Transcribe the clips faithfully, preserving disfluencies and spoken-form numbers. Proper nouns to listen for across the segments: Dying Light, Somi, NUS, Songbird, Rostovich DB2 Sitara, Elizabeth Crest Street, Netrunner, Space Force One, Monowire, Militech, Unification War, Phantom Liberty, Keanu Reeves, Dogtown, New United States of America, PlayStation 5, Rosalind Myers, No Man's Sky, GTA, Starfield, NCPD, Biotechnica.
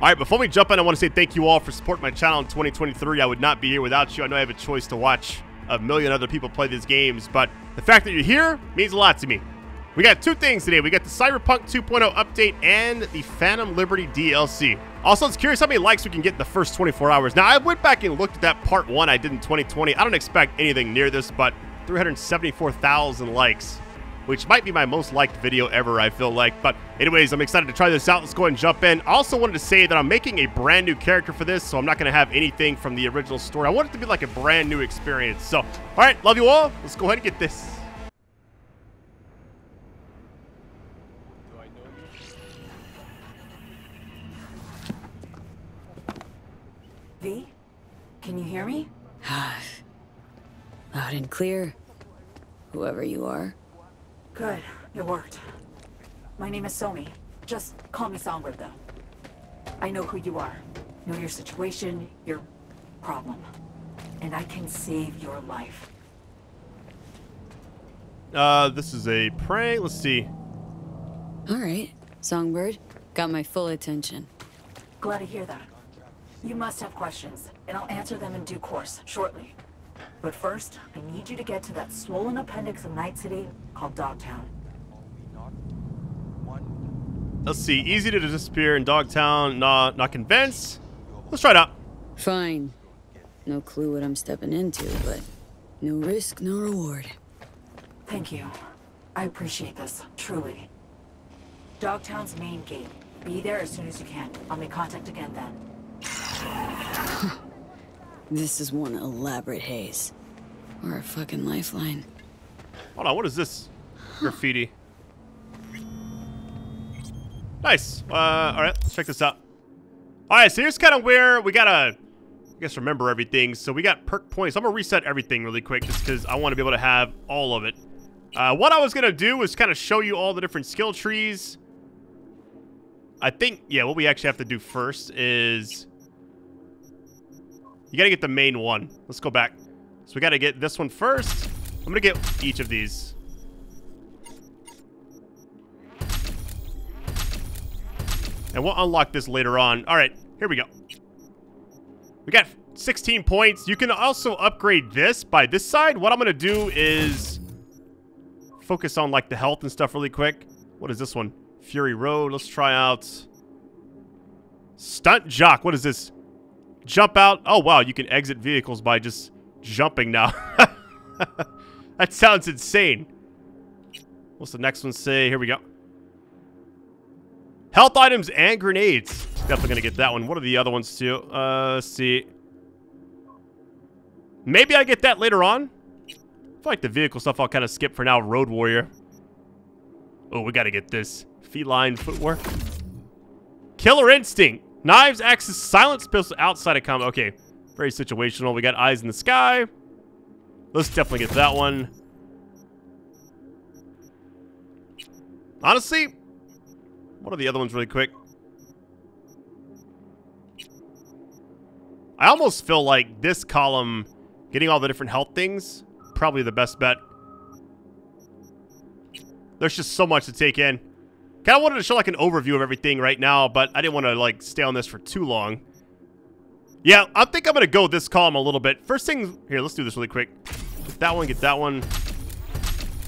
All right, before we jump in, I want to say thank you all for supporting my channel in twenty twenty-three. I would not be here without you. I know I have a choice to watch a million other people play these games, but the fact that you're here means a lot to me. We got two things today. We got the Cyberpunk two point oh update and the Phantom Liberty D L C. Also, it's curious how many likes we can get in the first twenty-four hours. Now, I went back and looked at that part one I did in twenty twenty. I don't expect anything near this, but three hundred seventy-four thousand likes, which might be my most liked video ever, I feel like. But anyways, I'm excited to try this out. Let's go ahead and jump in. I also wanted to say that I'm making a brand new character for this, so I'm not going to have anything from the original story. I want it to be like a brand new experience. So, all right, love you all. Let's go ahead and get this. V? Can you hear me? Loud and clear, whoever you are. Good. It worked. My name is Somi. Just call me Songbird, though. I know who you are. Know your situation, your problem. And I can save your life. Uh, this is a prank. Let's see. All right. Songbird, got my full attention. Glad to hear that. You must have questions, and I'll answer them in due course, shortly. But first, I need you to get to that swollen appendix of Night City called Dogtown. Let's see, easy to disappear in Dogtown, not, not convinced. Let's try it out. Fine. No clue what I'm stepping into, but no risk, no reward. Thank you. I appreciate this, truly. Dogtown's main gate. Be there as soon as you can. I'll make contact again then. This is one elaborate haze. Or a fucking lifeline. Hold on, what is this? Graffiti. Nice. Uh, alright, let's check this out. Alright, so here's kind of where we gotta, I guess, remember everything. So we got perk points. I'm gonna reset everything really quick just because I want to be able to have all of it. Uh, what I was gonna do was kind of show you all the different skill trees. I think, yeah, what we actually have to do first is... you gotta get the main one. Let's go back. So we gotta get this one first. I'm gonna get each of these. And we'll unlock this later on. Alright, here we go. We got sixteen points. You can also upgrade this by this side. What I'm gonna do is focus on like the health and stuff really quick. What is this one? Fury Road. Let's try out Stunt Jock. What is this? Jump out. Oh, wow. You can exit vehicles by just jumping now. That sounds insane. What's the next one say? Here we go. Health items and grenades. Definitely going to get that one. What are the other ones, too? Uh, let's see. Maybe I get that later on. I feel like the vehicle stuff I'll kind of skip for now. Road Warrior. Oh, we got to get this. Feline Footwork. Killer Instinct. Knives, axes, silence, pistol, outside of combat. Okay, very situational. We got Eyes in the Sky. Let's definitely get that one. Honestly, what are the other ones really quick? I almost feel like this column, getting all the different health things, probably the best bet. There's just so much to take in. Kind of wanted to show like an overview of everything right now, but I didn't want to like stay on this for too long. Yeah, I think I'm going to go this column a little bit. First thing, here, let's do this really quick. Get that one, get that one.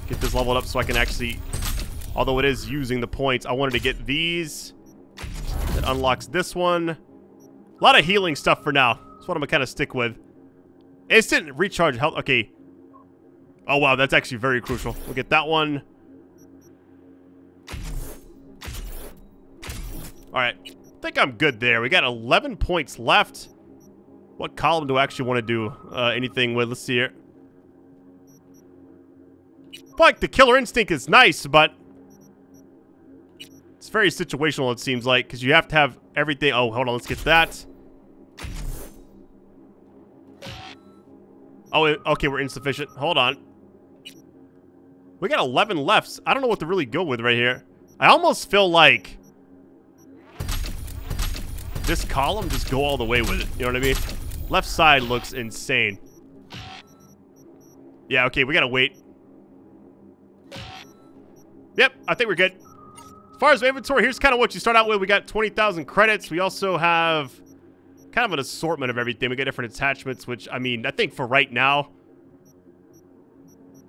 Get this leveled up so I can actually, although it is using the points, I wanted to get these. That unlocks this one. A lot of healing stuff for now. That's what I'm going to kind of stick with. Instant recharge health. Okay. Oh, wow, that's actually very crucial. We'll get that one. All right, I think I'm good there. We got eleven points left. What column do I actually want to do uh, anything with? Let's see here. Like, the Killer Instinct is nice, but it's very situational, it seems like, because you have to have everything. Oh, hold on, let's get that. Oh, okay, we're insufficient. Hold on. We got eleven lefts. I don't know what to really go with right here. I almost feel like... this column, just go all the way with it. You know what I mean? Left side looks insane. Yeah, okay, we gotta wait. Yep, I think we're good. far as inventory, here's kind of what you start out with. We got twenty thousand credits. We also have kind of an assortment of everything. We got different attachments, which, I mean, I think for right now,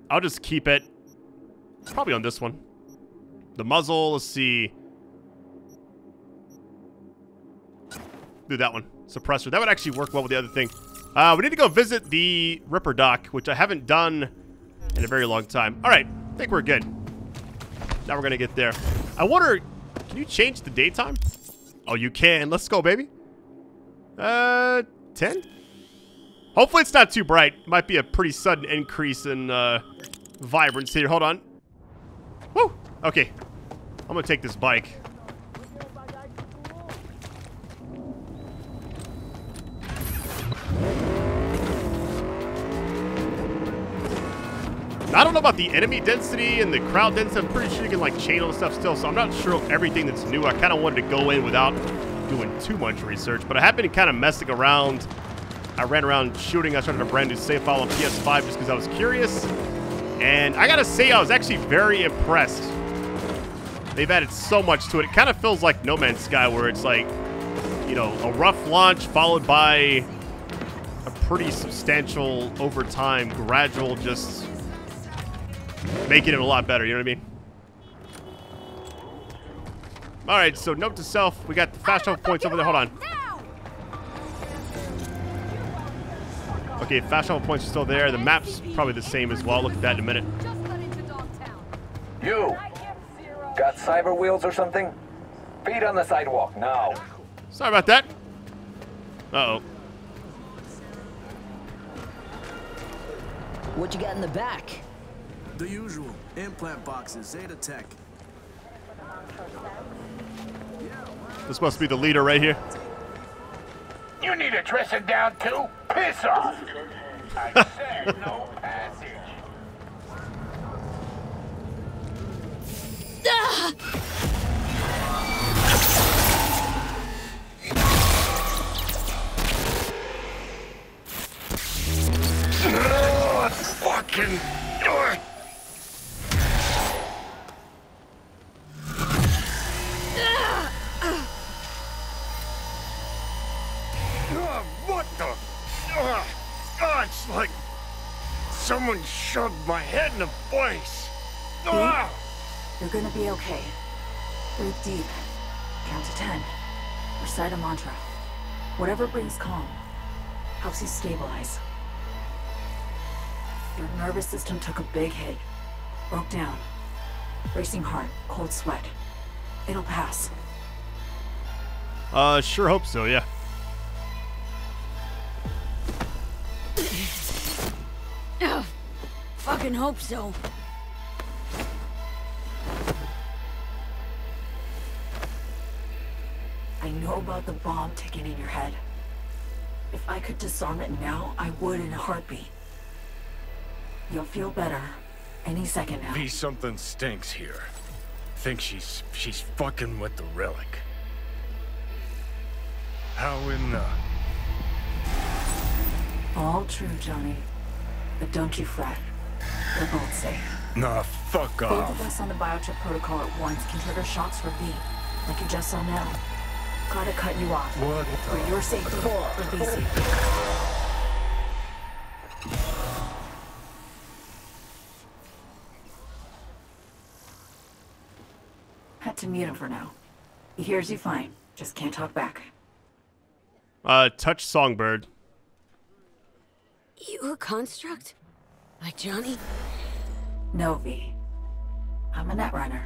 I'll just keep it. It's probably on this one. The muzzle, let's see. Do that one. Suppressor. That would actually work well with the other thing. Uh, we need to go visit the Ripper Dock, which I haven't done in a very long time. All right. I think we're good. Now we're going to get there. I wonder, can you change the daytime? Oh, you can. Let's go, baby. Uh, ten? Hopefully it's not too bright. Might be a pretty sudden increase in uh, vibrance here. Hold on. Woo! Okay. I'm going to take this bike. I don't know about the enemy density and the crowd density. I'm pretty sure you can like chain on stuff still, so I'm not sure of everything that's new. I kind of wanted to go in without doing too much research, but I have been kind of messing around. I ran around shooting. I started a brand new save file on P S five just because I was curious. And I gotta say, I was actually very impressed. They've added so much to it. It kind of feels like No Man's Sky, where it's like, you know, a rough launch followed by a pretty substantial, over time, gradual just making it a lot better, you know what I mean? Alright, so note to self, we got the fast travel points over there. Hold on. Okay, fast travel points are still there. The map's probably the same as well. I'll look at that in a minute. You! Got cyber wheels or something? Feet on the sidewalk now. Sorry about that. Uh-oh. What you got in the back? The usual implant boxes, Zeta Tech. This must be the leader right here. You need a dressing down too? Piss off! I said no passage. Oh, fucking door! It's like someone shoved my head in a place. Ah! You're gonna be okay. Breathe deep. Count to ten. Recite a mantra. Whatever brings calm. Helps you stabilize. Your nervous system took a big hit. Broke down. Racing heart. Cold sweat. It'll pass. Uh, sure hope so, yeah. Ugh, fucking hope so. I know about the bomb ticking in your head. If I could disarm it now, I would in a heartbeat. You'll feel better any second now. V, something stinks here. Think she's she's fucking with the relic. How in the... All true, Johnny. But don't you fret. We're both safe. Nah, fuck off. Both of us on the biochip protocol at once can trigger shocks for V, like you just saw now. Gotta cut you off. What? For the... your safety, for V's safety. Had to mute him for now. He hears you fine. Just can't talk back. Uh, touch Songbird. You a construct? Like Johnny? No, V. I'm a netrunner.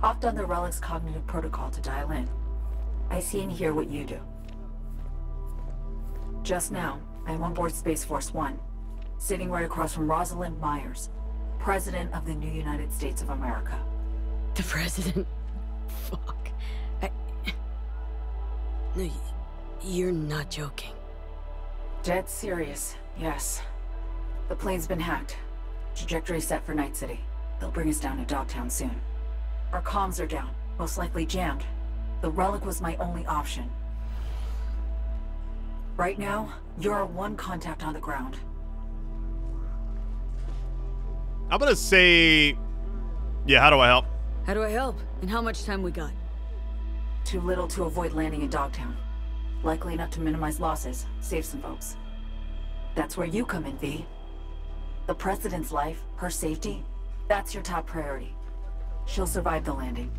Hopped on the relic's cognitive protocol to dial in. I see and hear what you do. Just now, I'm on board Space Force One, sitting right across from Rosalind Myers, President of the New United States of America. The President? Fuck. I... No, you're not joking. Dead serious, yes. The plane's been hacked. Trajectory set for Night City. They'll bring us down to Dogtown soon. Our comms are down, most likely jammed. The relic was my only option. Right now, you're our one contact on the ground. I'm gonna say... Yeah, how do I help? How do I help? And how much time we got? Too little to avoid landing in Dogtown. Likely enough to minimize losses, save some folks. That's where you come in, V. The President's life, her safety, that's your top priority. She'll survive the landing.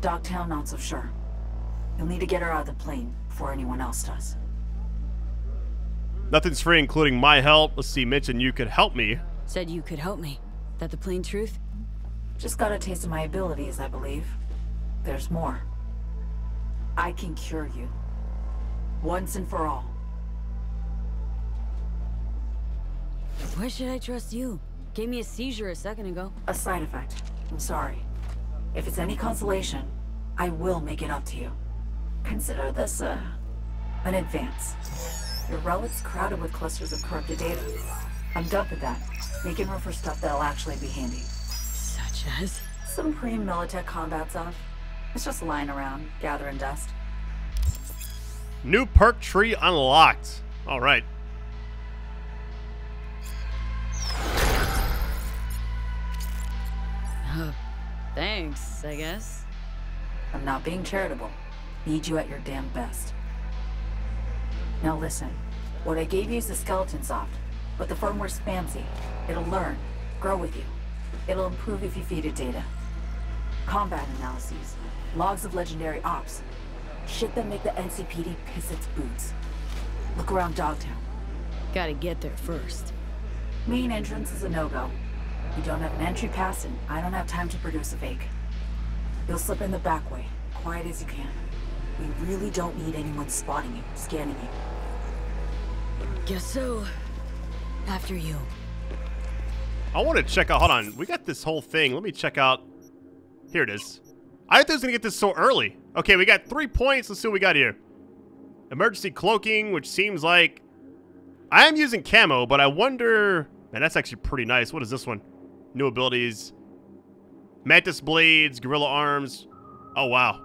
Dogtown, not so sure. You'll need to get her out of the plane before anyone else does. Nothing's free, including my help. Let's see, Mitch, and you could help me. Said you could help me. That the plain truth? Just got a taste of my abilities, I believe. There's more. I can cure you. Once and for all. Why should I trust you? Gave me a seizure a second ago. A side effect. I'm sorry. If it's any consolation, I will make it up to you. Consider this, uh, an advance. Your relic's crowded with clusters of corrupted data. I'm done with that. Making room for stuff that'll actually be handy. Such as? Some pre-Militech combat stuff. It's just lying around, gathering dust. New perk tree unlocked. All right. Uh, thanks, I guess. I'm not being charitable. Need you at your damn best. Now listen, what I gave you is the skeleton soft, but the firmware's fancy. It'll learn, grow with you. It'll improve if you feed it data. Combat analyses, logs of legendary ops, shit that make the N C P D piss its boots. Look around Dogtown. Gotta get there first. Main entrance is a no-go. You don't have an entry pass and I don't have time to produce a fake. You'll slip in the back way, quiet as you can. We really don't need anyone spotting you, scanning you. Guess so. After you. I want to check out, hold on, we got this whole thing. Let me check out, here it is. I thought I was gonna get this so early. Okay, we got three points, let's see what we got here. Emergency cloaking, which seems like, I am using camo, but I wonder, man, that's actually pretty nice. What is this one? New abilities, Mantis blades, gorilla arms. Oh, wow.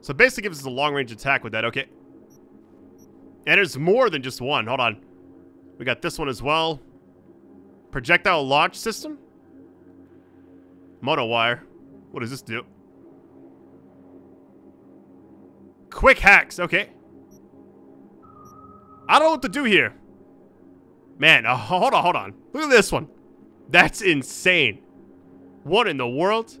So basically gives us a long-range attack with that. Okay. And there's more than just one. Hold on. We got this one as well. Projectile launch system. Monowire. What does this do? Quick hacks. Okay. I don't know what to do here. Man, oh, hold on, hold on. Look at this one. That's insane. What in the world?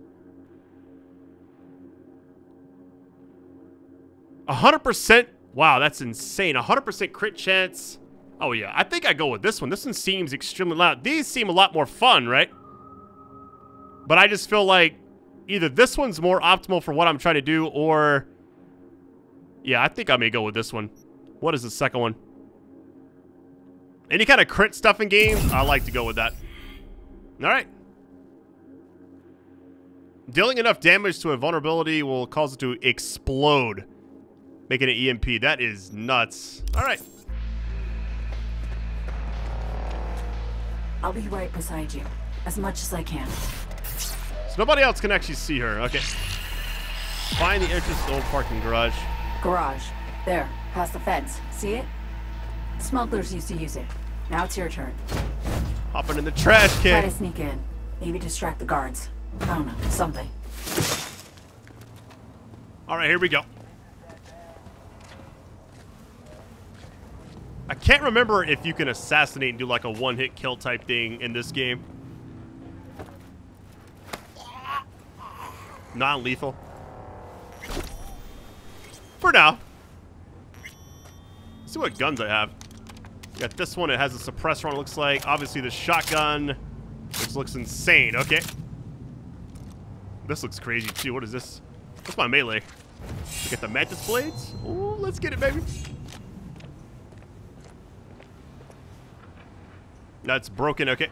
one hundred percent. Wow, that's insane. one hundred percent crit chance. Oh, yeah. I think I go with this one. This one seems extremely loud. These seem a lot more fun, right? But I just feel like either this one's more optimal for what I'm trying to do or... yeah, I think I may go with this one. What is the second one? Any kind of crit stuff in games, I like to go with that. All right. Dealing enough damage to a vulnerability will cause it to explode. Making an E M P. That is nuts. All right. I'll be right beside you as much as I can. So nobody else can actually see her. Okay. Find the entrance to the old parking garage. Garage. There. Past the fence. See it? Smugglers used to use it. Now it's your turn. Hopping in the trash can. Try to sneak in. Maybe distract the guards. I don't know. Something. All right, here we go. I can't remember if you can assassinate and do like a one-hit kill type thing in this game. Non-lethal. For now. Let's see what guns I have. Got this one. It has a suppressor on it, looks like. Obviously the shotgun, which looks insane. Okay. This looks crazy too. What is this? What's my melee? We got the Mantis blades. Ooh, let's get it, baby. That's broken. Okay.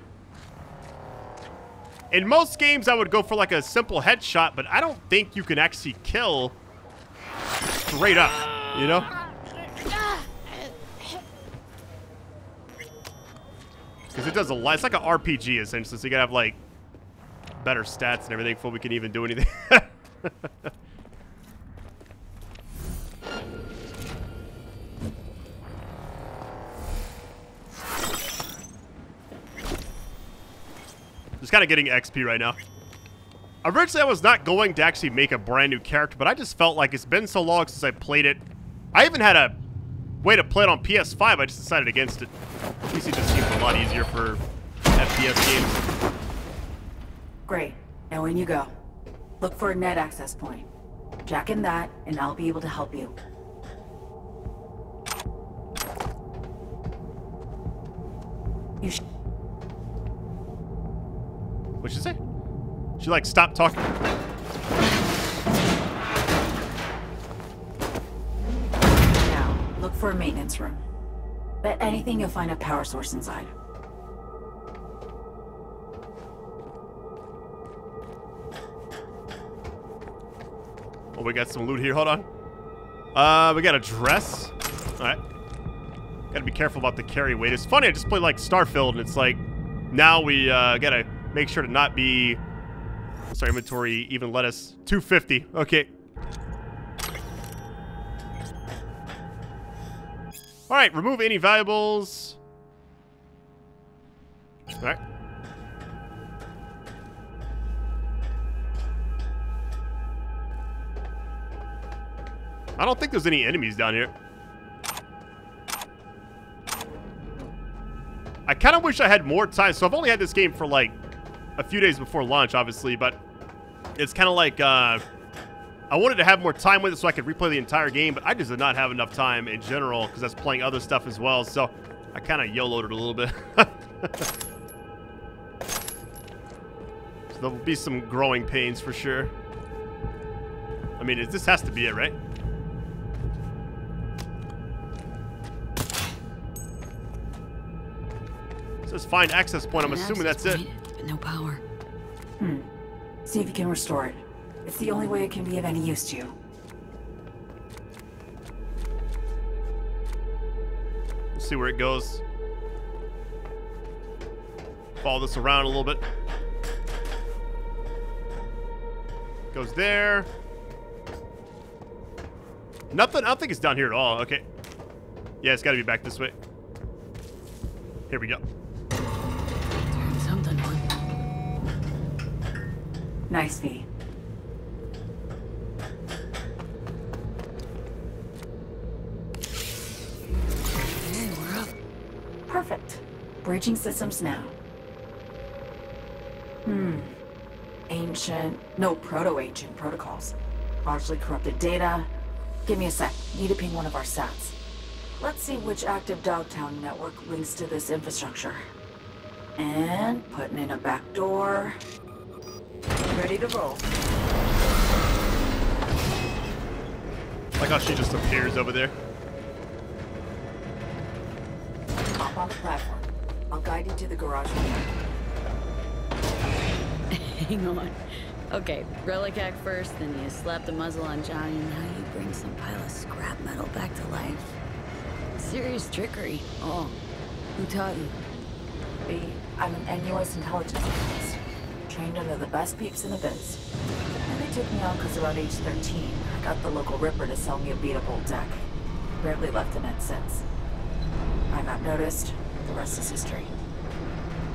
In most games, I would go for like a simple headshot, but I don't think you can actually kill straight up, you know? Because it does a lot. It's like an R P G, essentially, so you gotta have like better stats and everything before we can even do anything. Just kind of getting X P right now. Originally, I was not going to actually make a brand new character, but I just felt like it's been so long since I played it. I even had a way to play it on P S five. I just decided against it. P C just seems a lot easier for F P S games. Great. Now in you go. Look for a net access point. Jack in that, and I'll be able to help you. You sh- What'd she say? She, like, stopped talking. Now, look for a maintenance room. Bet anything you'll find a power source inside. Oh, we got some loot here. Hold on. Uh, we got a dress. All right. Gotta be careful about the carry weight. It's funny, I just played, like, Starfield, and it's like, now we, uh, gotta make sure to not be... Sorry, inventory even let us... two fifty. Okay. Alright, remove any valuables. Alright. I don't think there's any enemies down here. I kind of wish I had more time. So I've only had this game for like a few days before launch, obviously, but it's kind of like uh, I wanted to have more time with it so I could replay the entire game, but I just did not have enough time in general because I was playing other stuff as well. So I kind of YOLO'd it a little bit. So there'll be some growing pains for sure. I mean, this has to be it, right? It says find access point. I'm assuming that's it. But no power. Hmm. See if you can restore it. It's the only way it can be of any use to you. Let's see where it goes. Follow this around a little bit. Goes there. Nothing. I don't think it's down here at all. Okay. Yeah, it's got to be back this way. Here we go. Something on. Nice V. Okay, we're up. Perfect. Bridging systems now. Hmm. Ancient. No, proto-ancient protocols. Largely corrupted data. Give me a sec. Need to ping one of our sats. Let's see which active Dogtown network links to this infrastructure. And putting in a back door. Ready to roll. Like how she just appears over there. Hop on the platform. I'll guide you to the garage window. Hang on. Okay, relic act first, then you slap the muzzle on Johnny, and now you bring some pile of scrap metal back to life. Serious trickery. Oh, who taught you? B, I'm an N U S intelligence analyst, trained under the best peeps in the biz. And they took me on because around age thirteen, I got the local Ripper to sell me a beatable deck. Rarely left the net since. I got noticed. The rest is history.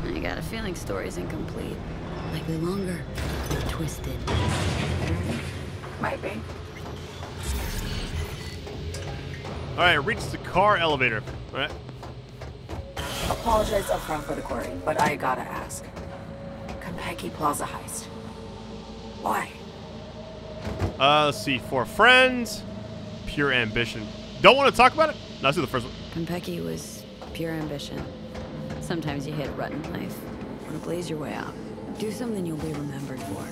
I got a feeling story's incomplete. Likely longer. Twisted. Might be. All right, reach the car elevator. All right. Apologize upfront for the query, but I gotta ask. Compeki Plaza heist. Why? Uh, let's see. For friends, pure ambition. Don't want to talk about it? No, let's do the first one. Compeki was pure ambition. Sometimes you hit rut in life. Want to blaze your way out. Do something you'll be remembered for.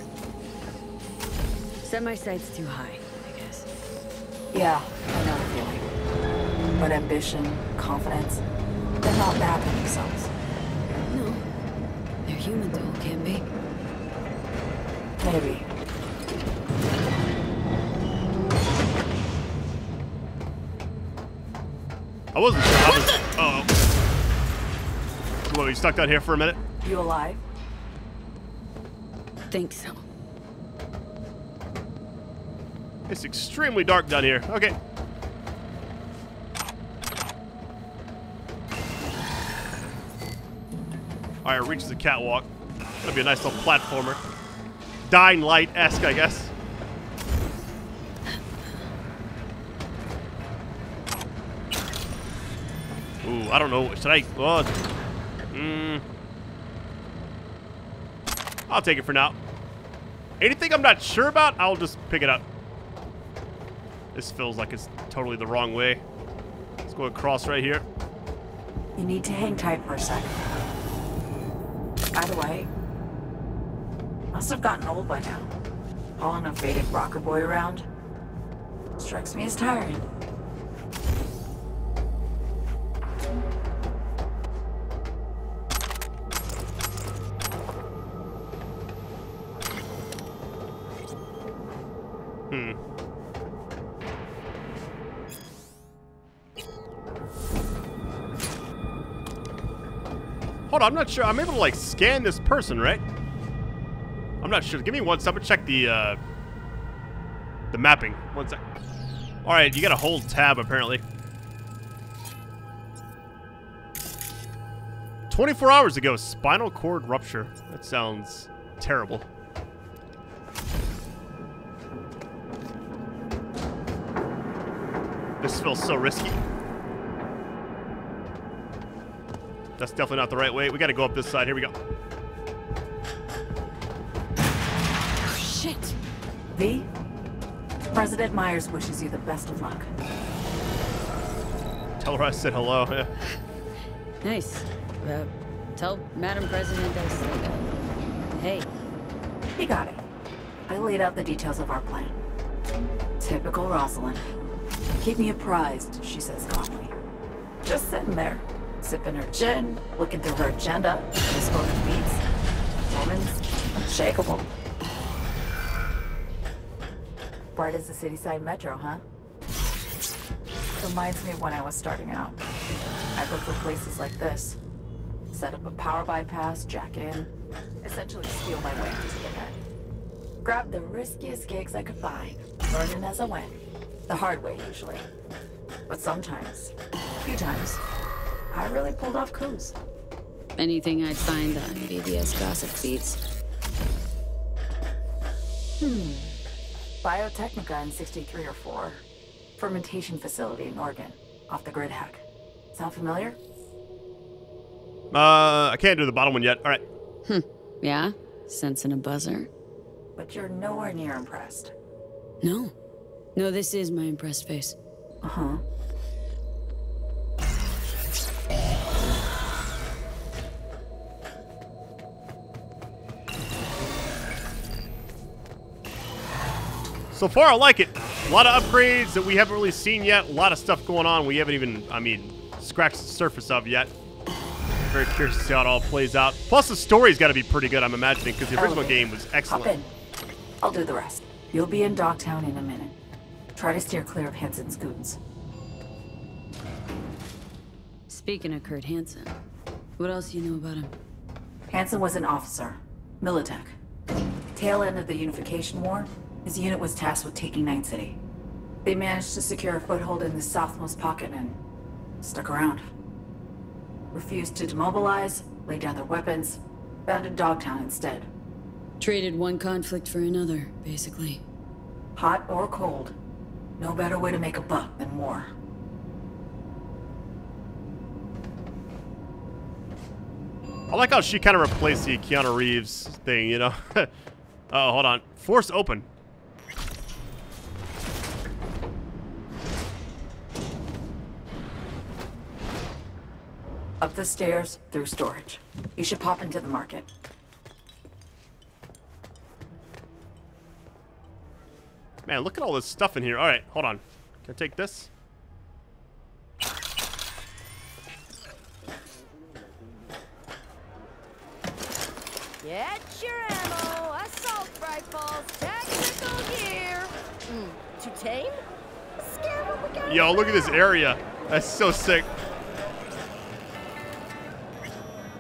Set my sights too high, I guess. Yeah, I know the feeling. But ambition, confidence, they're not bad in themselves. No. They're human though, can be. Maybe. I wasn't sure. I was, uh oh. Whoa, you stuck down here for a minute? You alive? Think so. It's extremely dark down here. Okay. Alright, reaches the catwalk. That'll be a nice little platformer. Dying Light-esque, I guess. Ooh, I don't know. Should I? Oh, mm, I'll take it for now. Anything I'm not sure about, I'll just pick it up. This feels like it's totally the wrong way. Let's go across right here. You need to hang tight for a sec. By the way, must have gotten old by now. Hauling a faded rocker boy around strikes me as tiring. I'm not sure. I'm able to, like, scan this person, right? I'm not sure. Give me one second. Check the, uh... the mapping. One sec. Alright, you gotta hold tab, apparently. twenty-four hours ago, spinal cord rupture. That sounds terrible. This feels so risky. That's definitely not the right way. We gotta go up this side. Here we go. Oh, shit. V, President Myers wishes you the best of luck. Tell her I said hello. Yeah. Nice. Uh, tell Madam President I said hey. You got it. I laid out the details of our plan. Typical Rosalind. Keep me apprised, she says calmly. Just sitting there. Sipping her gin, looking through her agenda, smoking beats. Woman's unshakable. Bright as the city side metro, huh? Reminds me of when I was starting out. I looked for places like this. Set up a power bypass, jack in, essentially steal my way into the net. Grab the riskiest gigs I could find, learning as I went. The hard way, usually. But sometimes, a few times, I really pulled off coups. Anything I'd find on B D S gossip feeds. Hmm. Biotechnica in sixty-three or four. Fermentation facility in Oregon. Off the grid hack. Sound familiar? Uh, I can't do the bottom one yet. All right. Hmm. Yeah? Sensing a buzzer. But you're nowhere near impressed. No. No, this is my impressed face. Uh-huh. So far, I like it. A lot of upgrades that we haven't really seen yet. A lot of stuff going on we haven't even, I mean, scratched the surface of yet. Very curious to see how it all plays out. Plus, the story's got to be pretty good, I'm imagining, because the original game was excellent. Hop in. I'll do the rest. You'll be in Dogtown in a minute. Try to steer clear of Hansen's goons. Speaking of Kurt Hansen, what else do you know about him? Hansen was an officer. Militech. Tail end of the Unification War. His unit was tasked with taking Night City. They managed to secure a foothold in the southmost pocket and stuck around. Refused to demobilize, laid down their weapons, founded Dogtown instead. Traded one conflict for another, basically. Hot or cold, no better way to make a buck than war. I like how she kind of replaced the Keanu Reeves thing, you know? Oh, hold on. Force open. Up the stairs, through storage. You should pop into the market. Man, look at all this stuff in here. All right, hold on. Can I take this? Get your ammo, assault rifles, tactical gear. Mm, to tame? Scare what we got. Yo, look at this area. That's so sick.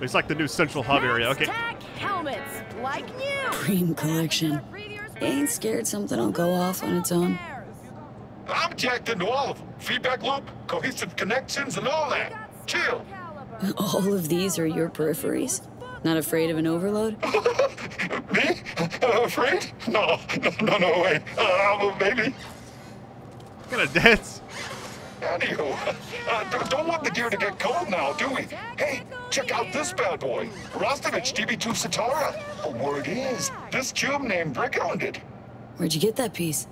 It's like the new central hub area. Okay. Helmets, like new. Cream collection. They ain't scared something will go off on its own. I'm jacked into all of them. Feedback loop, cohesive connections, and all that. Chill. All of these are your peripheries? Not afraid of an overload? Me? Uh, afraid? No, no, no, no, wait. Uh, I'll move, baby. I'm gonna dance. Anywho, uh, don't want the gear to get cold now, do we? Hey, check out this bad boy. Rostovich D B two Sitara. The word is, this cube named Brick owned it. Where'd you get that piece?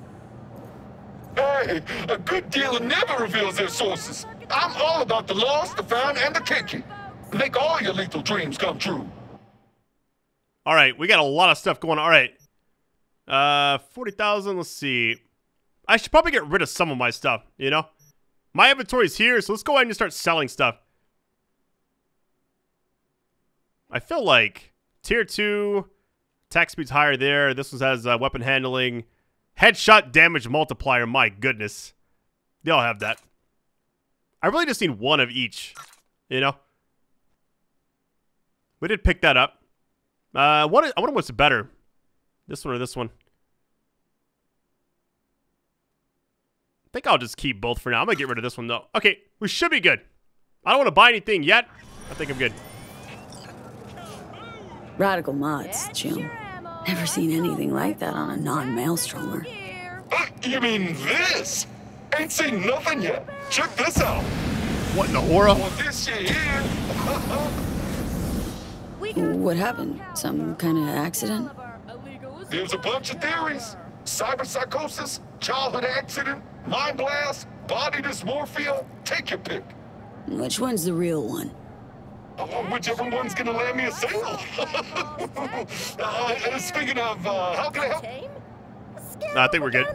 Hey, a good dealer never reveals their sources. I'm all about the lost, the found, and the kinky. Make all your lethal dreams come true. All right, we got a lot of stuff going on. All right. Uh, forty thousand, let's see. I should probably get rid of some of my stuff, you know? My inventory's here, so let's go ahead and start selling stuff. I feel like tier two, attack speed's higher there. This one has uh, weapon handling. Headshot damage multiplier, my goodness. They all have that. I really just need one of each, you know? We did pick that up. Uh, what is, I wonder what's better. This one or this one. I think I'll just keep both for now. I'm going to get rid of this one, though. Okay, we should be good. I don't want to buy anything yet. I think I'm good. Radical mods, Jim. Never seen anything like that on a non-maelstromer. Uh, you mean this? Ain't seen nothing yet. Check this out. What in the horror? Well, this shit here. What happened? Some kind of accident? There's a bunch of theories. Cyberpsychosis, childhood accident, mind blast, body dysmorphia. Take your pick. Which one's the real one? Oh, whichever one's gonna land me a sale. uh, speaking of, uh, how can I help? No, I think we're good.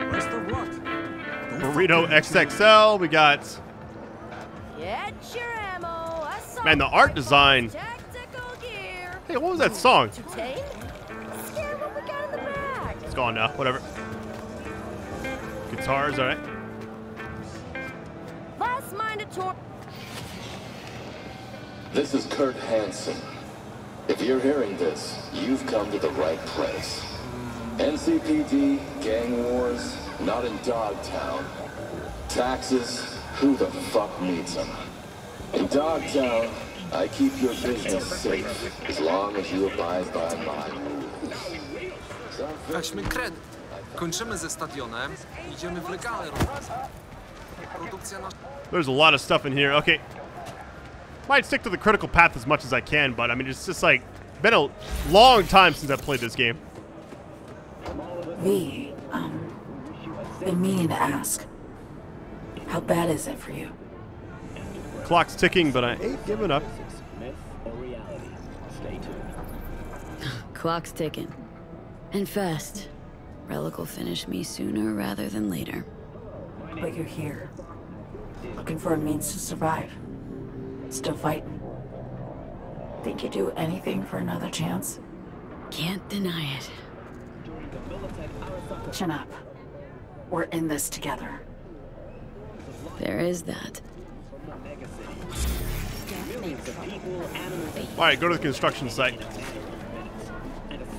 Where's the what? Burrito X X L. We got. Yeah, sure. Man, the art design. Hey, what was that song? It's gone now. Whatever. Guitars, all right. This is Kurt Hansen. If you're hearing this, you've come to the right place. N C P D, gang wars, not in Dogtown. Taxes, who the fuck needs them? In Dogtown, I keep your business safe as long as you abide by mine. Weźmy kredyt. Kończymy ze stadionem. Idziemy w legale. There's a lot of stuff in here. Okay. Might stick to the critical path as much as I can, but I mean, it's just like been a long time since I played this game. V, um, been meaning to ask. How bad is it for you? Clock's ticking, but I ain't giving up. Clock's ticking. And fast. Relic will finish me sooner rather than later. But you're here. Looking for a means to survive. Still fighting. Think you'd do anything for another chance? Can't deny it. Chin up. We're in this together. There is that. Alright, go to the construction site.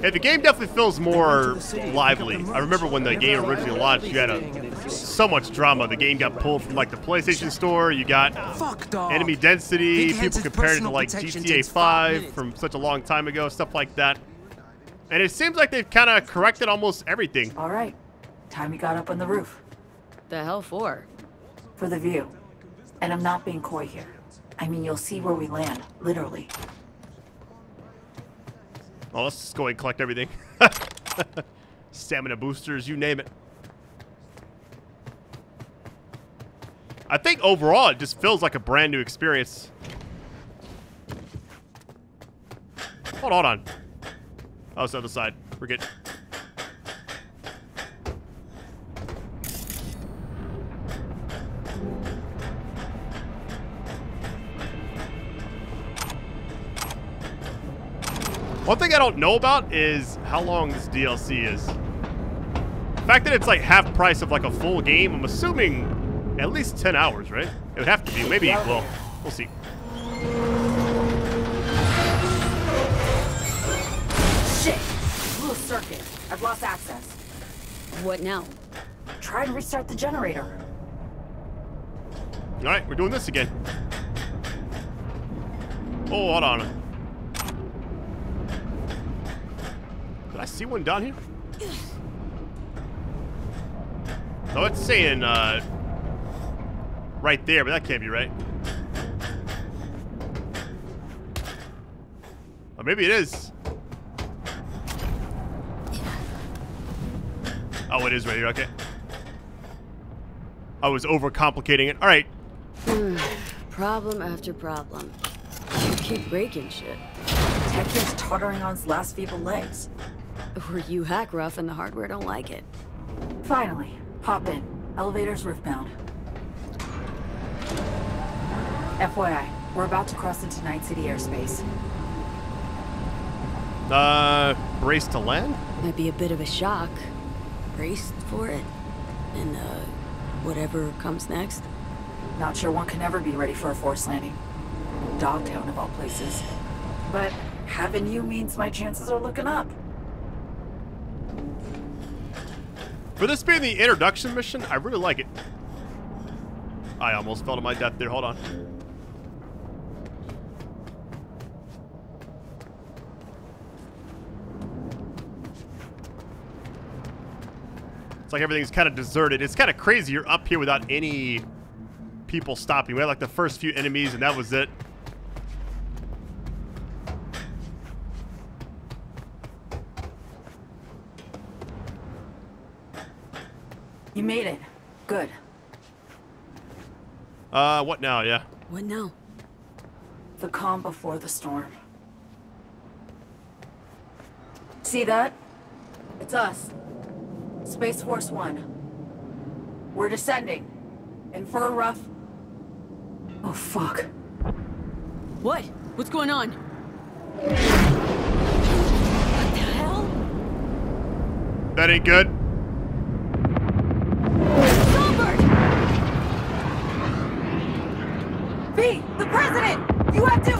Yeah, the game definitely feels more lively. I remember when the game originally launched, you had a, so much drama. The game got pulled from like the PlayStation Store, you got enemy density, people compared it to like G T A five from such a long time ago, stuff like that. And it seems like they've kind of corrected almost everything. Alright, time you got up on the roof. The hell for? For the view. And I'm not being coy here. I mean, you'll see where we land, literally. Oh, let's just go and collect everything. Stamina boosters, you name it. I think overall, it just feels like a brand new experience. Hold on, hold on. Oh, it's the other side. We're good. One thing I don't know about is how long this D L C is. The fact that it's like half price of like a full game, I'm assuming at least ten hours, right? It would have to be, maybe, well, we'll see. Shit, little circuit. I've lost access. What now? Try to restart the generator. All right, we're doing this again. Oh, hold on. Did I see one down here? Oh, it's saying uh, right there, but that can't be right. Or maybe it is. Oh, it is right here. Okay. I was overcomplicating it. All right. Problem after problem. You keep breaking shit. Tech is tottering on its last feeble legs. Or you hack rough and the hardware don't like it. Finally. Pop in. Elevator's roofbound. F Y I, we're about to cross into Night City airspace. Uh, brace to land? Might be a bit of a shock. Braced for it. And, uh, whatever comes next. Not sure one can ever be ready for a forced landing. Dogtown of all places. But having you means my chances are looking up. For this being the introduction mission, I really like it. I almost fell to my death there. Hold on. It's like everything's kind of deserted. It's kind of crazy. You're up here without any people stopping. We had like the first few enemies and that was it. You made it. Good. Uh, what now, yeah? What now? The calm before the storm. See that? It's us. Space Force One. We're descending. And for a rough... Oh, fuck. What? What's going on? What the hell? That ain't good. Be the president! You have to...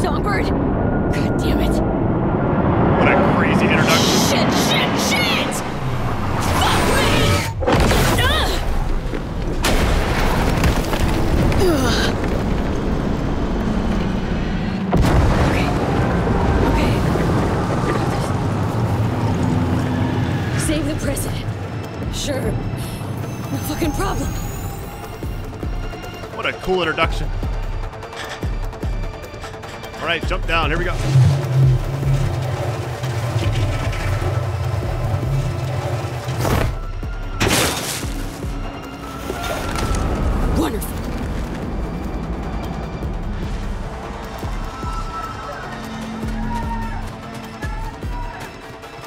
Songbird! God damn it. What a crazy introduction. Shit, shit, shit! Fuck me! Ugh. Ugh. Okay. Okay. Save the president. Sure. No fucking problem. What a cool introduction. All right, jump down. Here we go. Wonderful.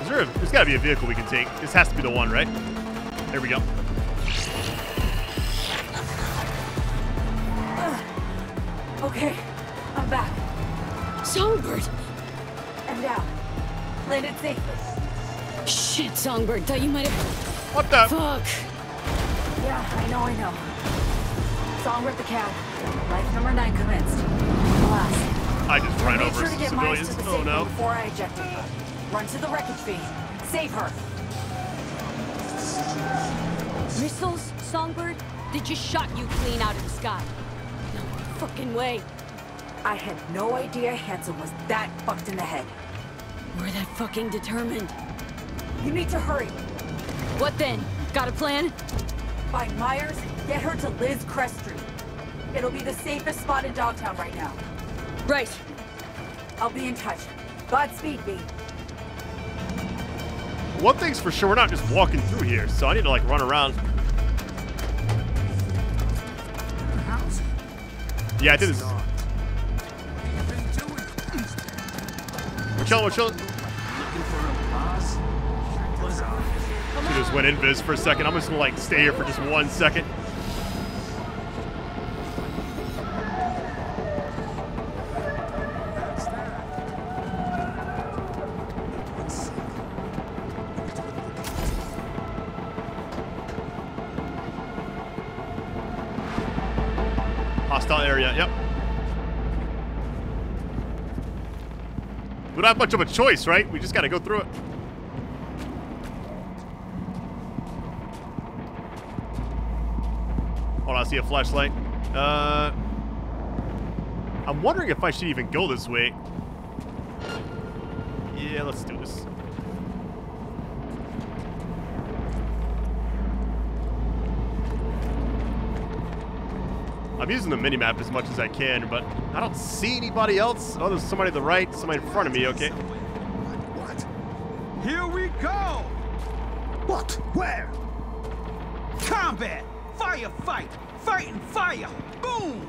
Is there a, there's got to be a vehicle we can take. This has to be the one, right? There we go. Okay, I'm back. Songbird! And out. Landed safely. Shit, Songbird, thought you might have... What the? Fuck! Yeah, I know, I know. Songbird the cab. Life number nine commenced. Alas. I just ran over some civilians. Oh no. Before I ejected her. Run to the wreckage bay. Save her. Missiles, Songbird? They just shot you clean out of the sky. Fucking way. I had no idea Hansen was that fucked in the head. We're that fucking determined. You need to hurry. What then? Got a plan? Find Myers, get her to Liz Crest Street. It'll be the safest spot in Dogtown right now. Right. I'll be in touch. Godspeed me. One thing's for sure, we're not just walking through here, so I need to like run around. Yeah, I did this. We're chilling, we're chilling. She just went invis for a second. I'm just gonna like stay here for just one second. We don't have much of a choice, right? We just gotta go through it. Hold on, I see a flashlight. Uh, I'm wondering if I should even go this way. Yeah, let's do this. I'm using the minimap as much as I can, but I don't see anybody else. Oh, there's somebody to the right, somebody in front of me, okay. What? What? Here we go! What? Where? Combat! Firefight! Fighting fire! Boom!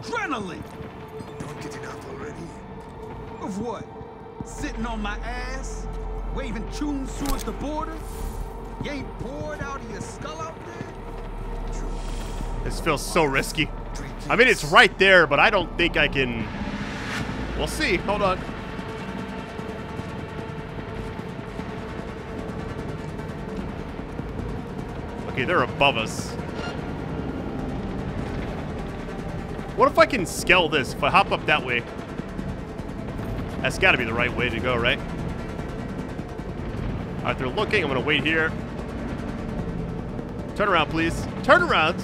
Adrenaline! Don't get enough already. Of what? Sitting on my ass? Waving tunes towards the border? You ain't bored out of your skull out there? True. This feels so risky. I mean, it's right there, but I don't think I can... We'll see. Hold on. Okay, they're above us. What if I can scale this? If I hop up that way. That's got to be the right way to go, right? All right, they're looking. I'm going to wait here. Turn around, please. Turn around!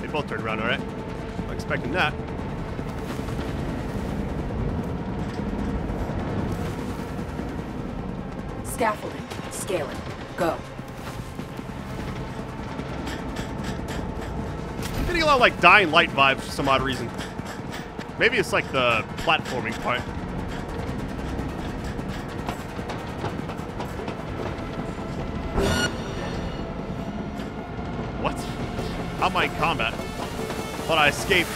They both turned around, all right. I'm expecting that. Scaffolding. Scaling. Go. I'm getting a lot of, like, Dying Light vibes for some odd reason. Maybe it's, like, the platforming part. I'm in combat, but I escaped.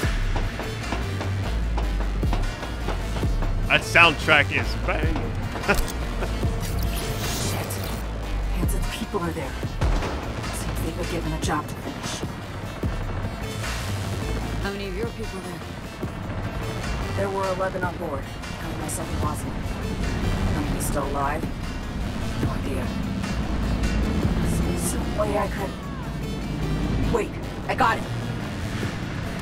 That soundtrack is bang. Shit. Hansen's people are there. Seems they were given a job to finish. How many of your people there? There were eleven on board, counting myself and Rosalind. How many still alive? No idea. There's some way I could. Wait. I got it.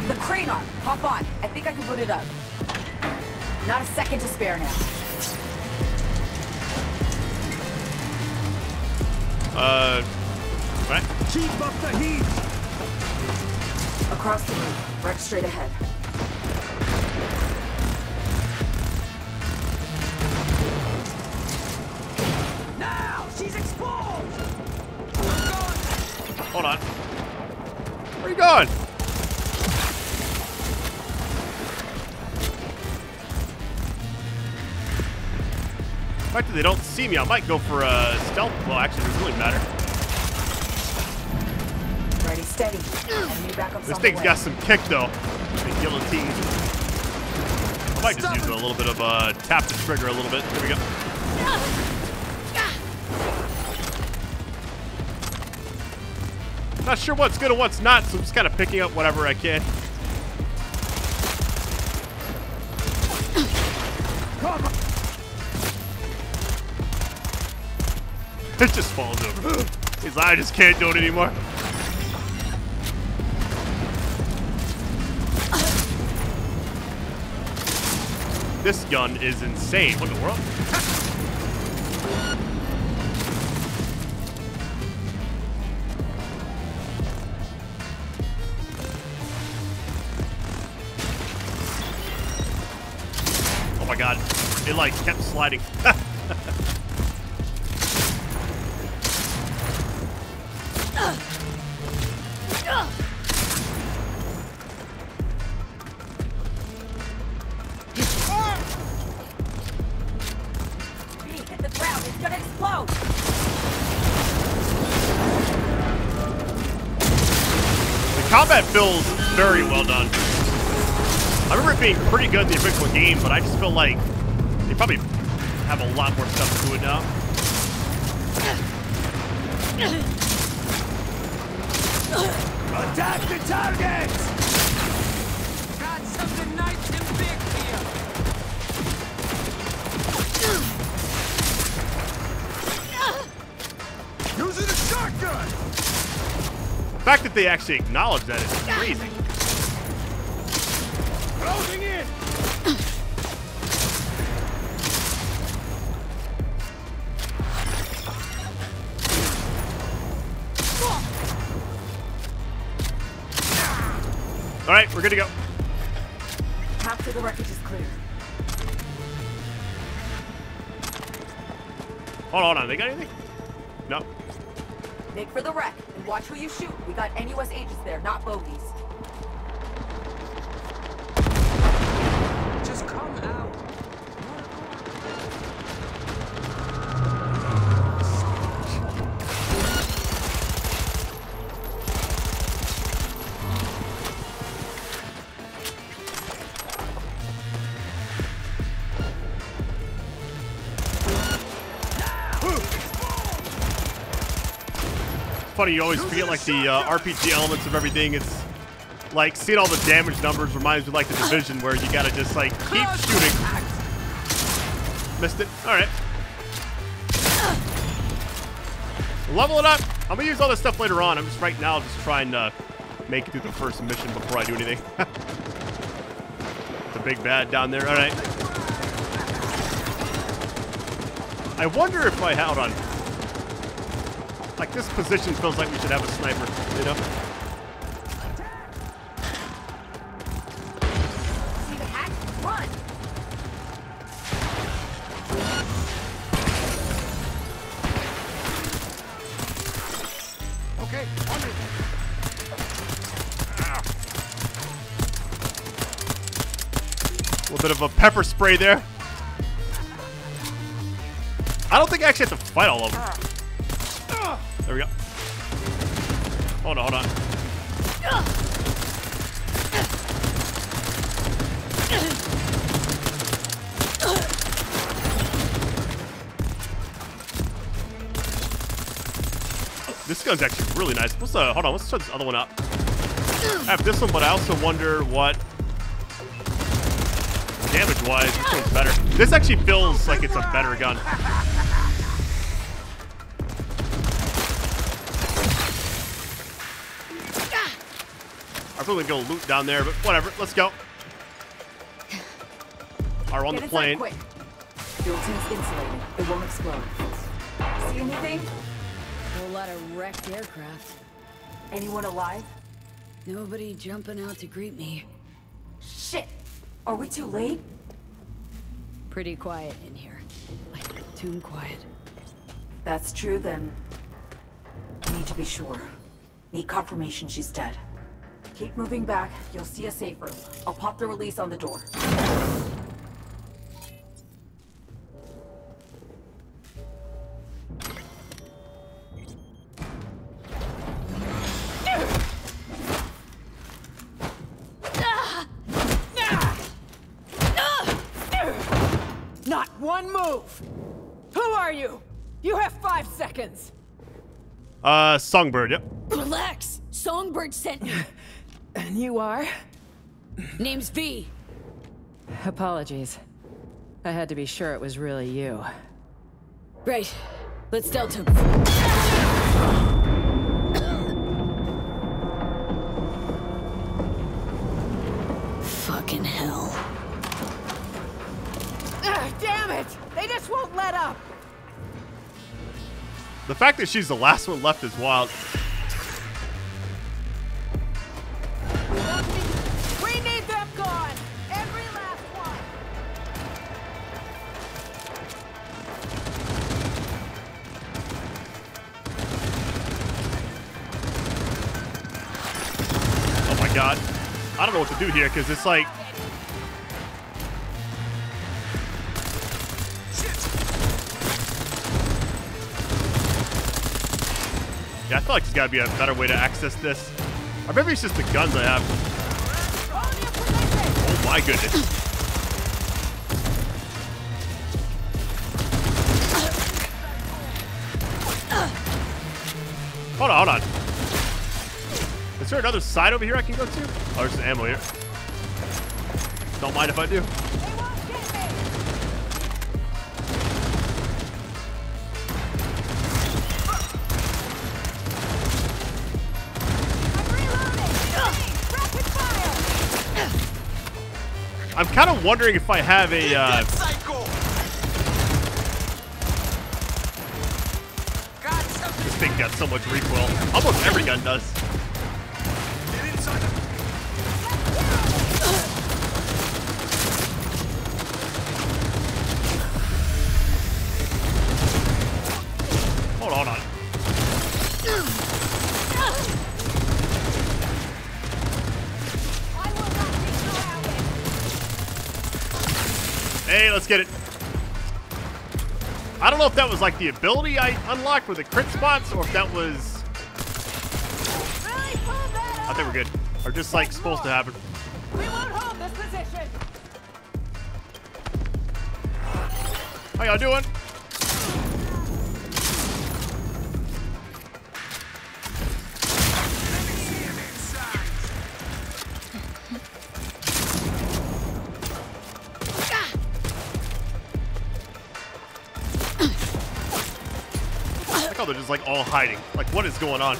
The crane arm. Hop on. I think I can put it up. Not a second to spare now. Uh, right. Keep up the heat. Across the room. Right straight ahead. Now she's exposed. Hold on. Where you going? The fact that they don't see me, I might go for a stealth. Well, actually, it doesn't really matter. Ready, steady. Enemy backups. This thing's got some kick, though. The guillotine. I might just use a little bit of uh, tap the trigger a little bit. There we go. Not sure what's good and what's not, so I'm just kind of picking up whatever I can. It just falls over. He's like, I just can't do it anymore. This gun is insane. What in the world? God, it like kept sliding. Pretty good the original game, but I just feel like they probably have a lot more stuff to it now. Attack the target! Got something nice and big here. Using a shotgun. The fact that they actually acknowledge that is crazy. Closing in! All right, we're good to go. Half of the wreckage is clear. Hold on, hold on. They got anything? No. Make for the wreck and watch who you shoot. We got N U S agents there, not bogeys. Just come out. Funny, you always forget like the uh, R P G elements of everything. It's like seeing all the damage numbers reminds me like The Division, where you gotta just like keep shooting. Missed it. All right, level it up. I'm gonna use all this stuff later on. I'm just right now just trying to make it through the first mission before I do anything. The big bad down there. All right. I wonder if I held on. Like, this position feels like we should have a sniper, you know? See the hack? Run! Okay, on it. A little bit of a pepper spray there. I don't think I actually have to fight all of them. There we go. Hold on, hold on. This gun's actually really nice. Let's, uh, hold on, let's shut this other one up. I have this one, but I also wonder what damage-wise, this one's better. This actually feels like it's a better gun. I really go loot down there, but whatever. Let's go. Are on the plane. Quick. Building's insulated. It won't explode. See anything? A whole lot of wrecked aircraft. Anyone alive? Nobody jumping out to greet me. Shit! Are we too late? Pretty quiet in here. Like tomb quiet. That's true, then. We need to be sure. Need confirmation she's dead. Keep moving back. You'll see a safe room. I'll pop the release on the door. Not one move! Who are you? You have five seconds. Uh, Songbird, yep. Relax! Songbird sent me. And you are? Name's V. Apologies. I had to be sure it was really you. Right. Let's Delta. Fucking hell. Ah, damn it! They just won't let up! The fact that she's the last one left is wild. I don't know what to do here because it's like yeah, I feel like there's got to be a better way to access this. Or maybe it's just the guns I have. Oh my goodness. Hold on, hold on. Is there another side over here I can go to? Oh, there's some ammo here. Don't mind if I do. I'm kind of wondering if I have a... Uh, this thing got so much recoil. Almost every gun does. hold on. I will not take no hey, let's get it. I don't know if that was like the ability I unlocked with the crit spots or if that was... Really pull that I think we're good. Or just like supposed to happen. We won't hold this position. How y'all doing? Oh, they're just like all hiding. Like, what is going on?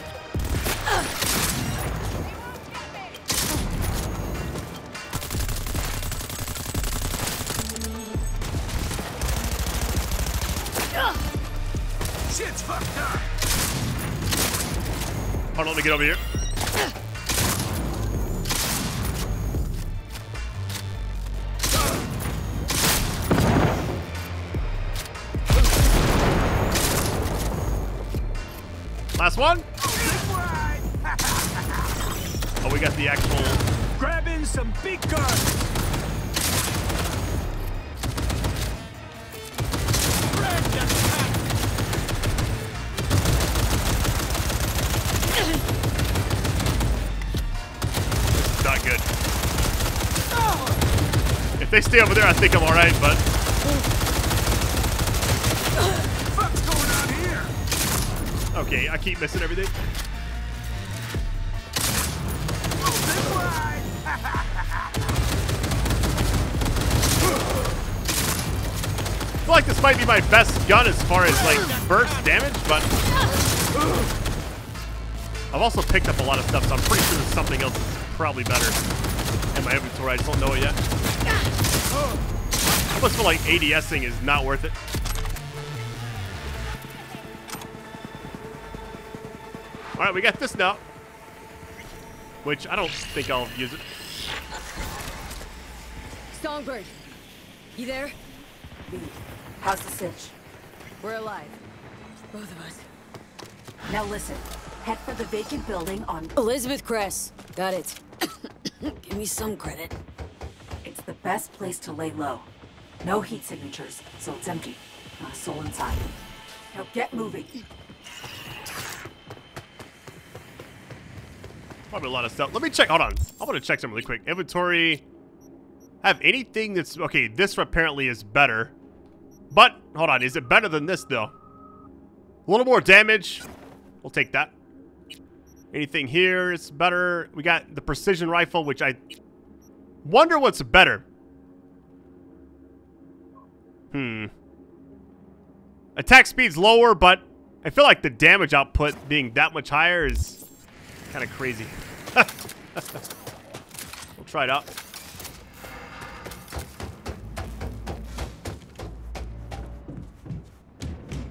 Shit's fucked up. Hold on, let me get over here. Last one. Oh, we got the actual. Grabbing some big guns. Grab that pack. Not good. Oh. If they stay over there, I think I'm all right, but. Okay, I keep missing everything. I feel like this might be my best gun as far as like burst damage, but I've also picked up a lot of stuff, so I'm pretty sure there's something else that's probably better in my inventory. I just don't know it yet. I almost feel like ADSing is not worth it. All right, we got this now, which I don't think I'll use it. Songbird, you there? Lead. How's the cinch? We're alive, both of us. Now listen, head for the vacant building on Elizabeth Crest. Got it. Give me some credit. It's the best place to lay low. No heat signatures, so it's empty. Not a soul inside. Now get moving. Probably a lot of stuff. Let me check. Hold on. I want to check something really quick. Inventory. Have anything that's... Okay, this apparently is better. But, hold on. Is it better than this, though? A little more damage. We'll take that. Anything here is better. We got the precision rifle, which I wonder what's better. Hmm. Attack speed's lower, but I feel like the damage output being that much higher is... kind of crazy. We'll try it out.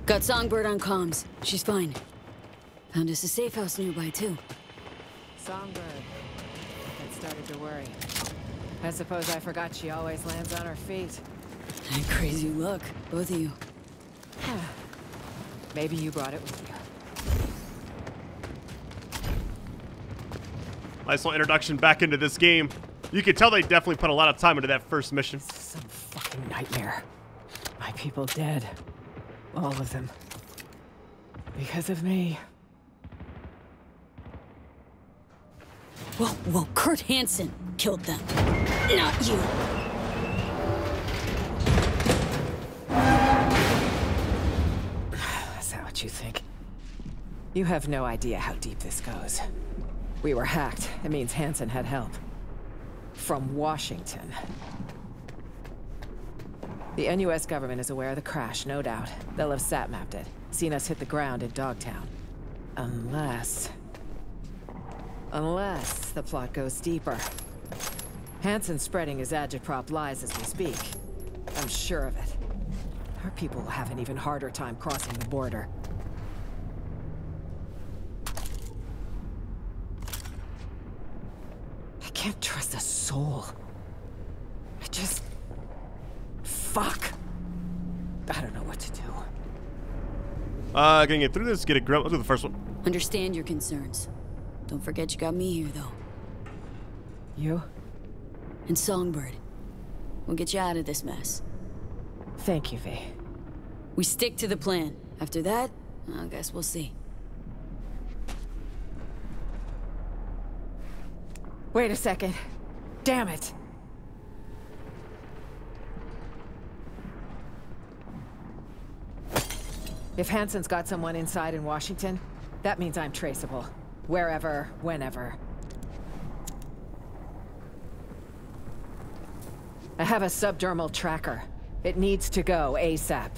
Got Songbird on comms. She's fine. Found us a safe house nearby, too. Songbird. That started to worry. I suppose I forgot she always lands on her feet. That crazy look, both of you. Maybe you brought it with you. Nice little introduction back into this game. You can tell they definitely put a lot of time into that first mission. This is some fucking nightmare. My people dead. All of them. Because of me. Well, well, Kurt Hansen killed them. Not you. Is that what you think? You have no idea how deep this goes. We were hacked. It means Hansen had help. From Washington. The N U S government is aware of the crash, no doubt. They'll have sat-mapped it, seen us hit the ground in Dogtown. Unless... Unless the plot goes deeper. Hansen's spreading his agitprop lies as we speak. I'm sure of it. Our people will have an even harder time crossing the border. I can't trust a soul. I just... Fuck. I don't know what to do. Uh, gonna get through this, get a grunt. Let's do the first one. Understand your concerns. Don't forget you got me here, though. You? And Songbird. We'll get you out of this mess. Thank you, Vay. We stick to the plan. After that, I guess we'll see. Wait a second. Damn it. If Hansen's got someone inside in Washington, that means I'm traceable. Wherever, whenever. I have a subdermal tracker. It needs to go ASAP.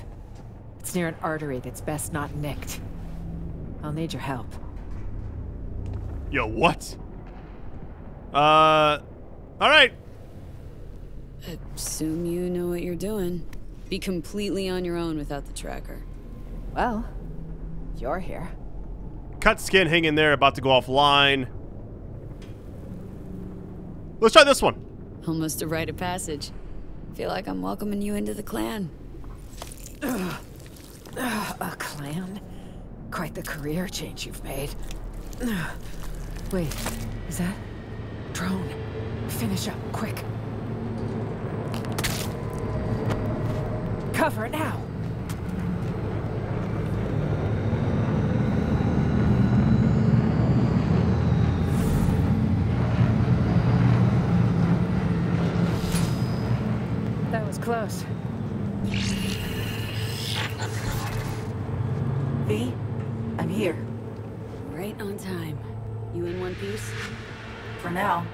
It's near an artery that's best not nicked. I'll need your help. Yo, what? Uh, alright. Assume you know what you're doing. Be completely on your own without the tracker. Well, you're here. Cut skin, hang in there, about to go offline. Let's try this one. Almost a rite of passage. Feel like I'm welcoming you into the clan. Ugh. Ugh, a clan? Quite the career change you've made. Ugh. Wait, is that? Drone. Finish up, quick. Cover it now. Close. V, I'm here. Right on time. You in one piece? For now.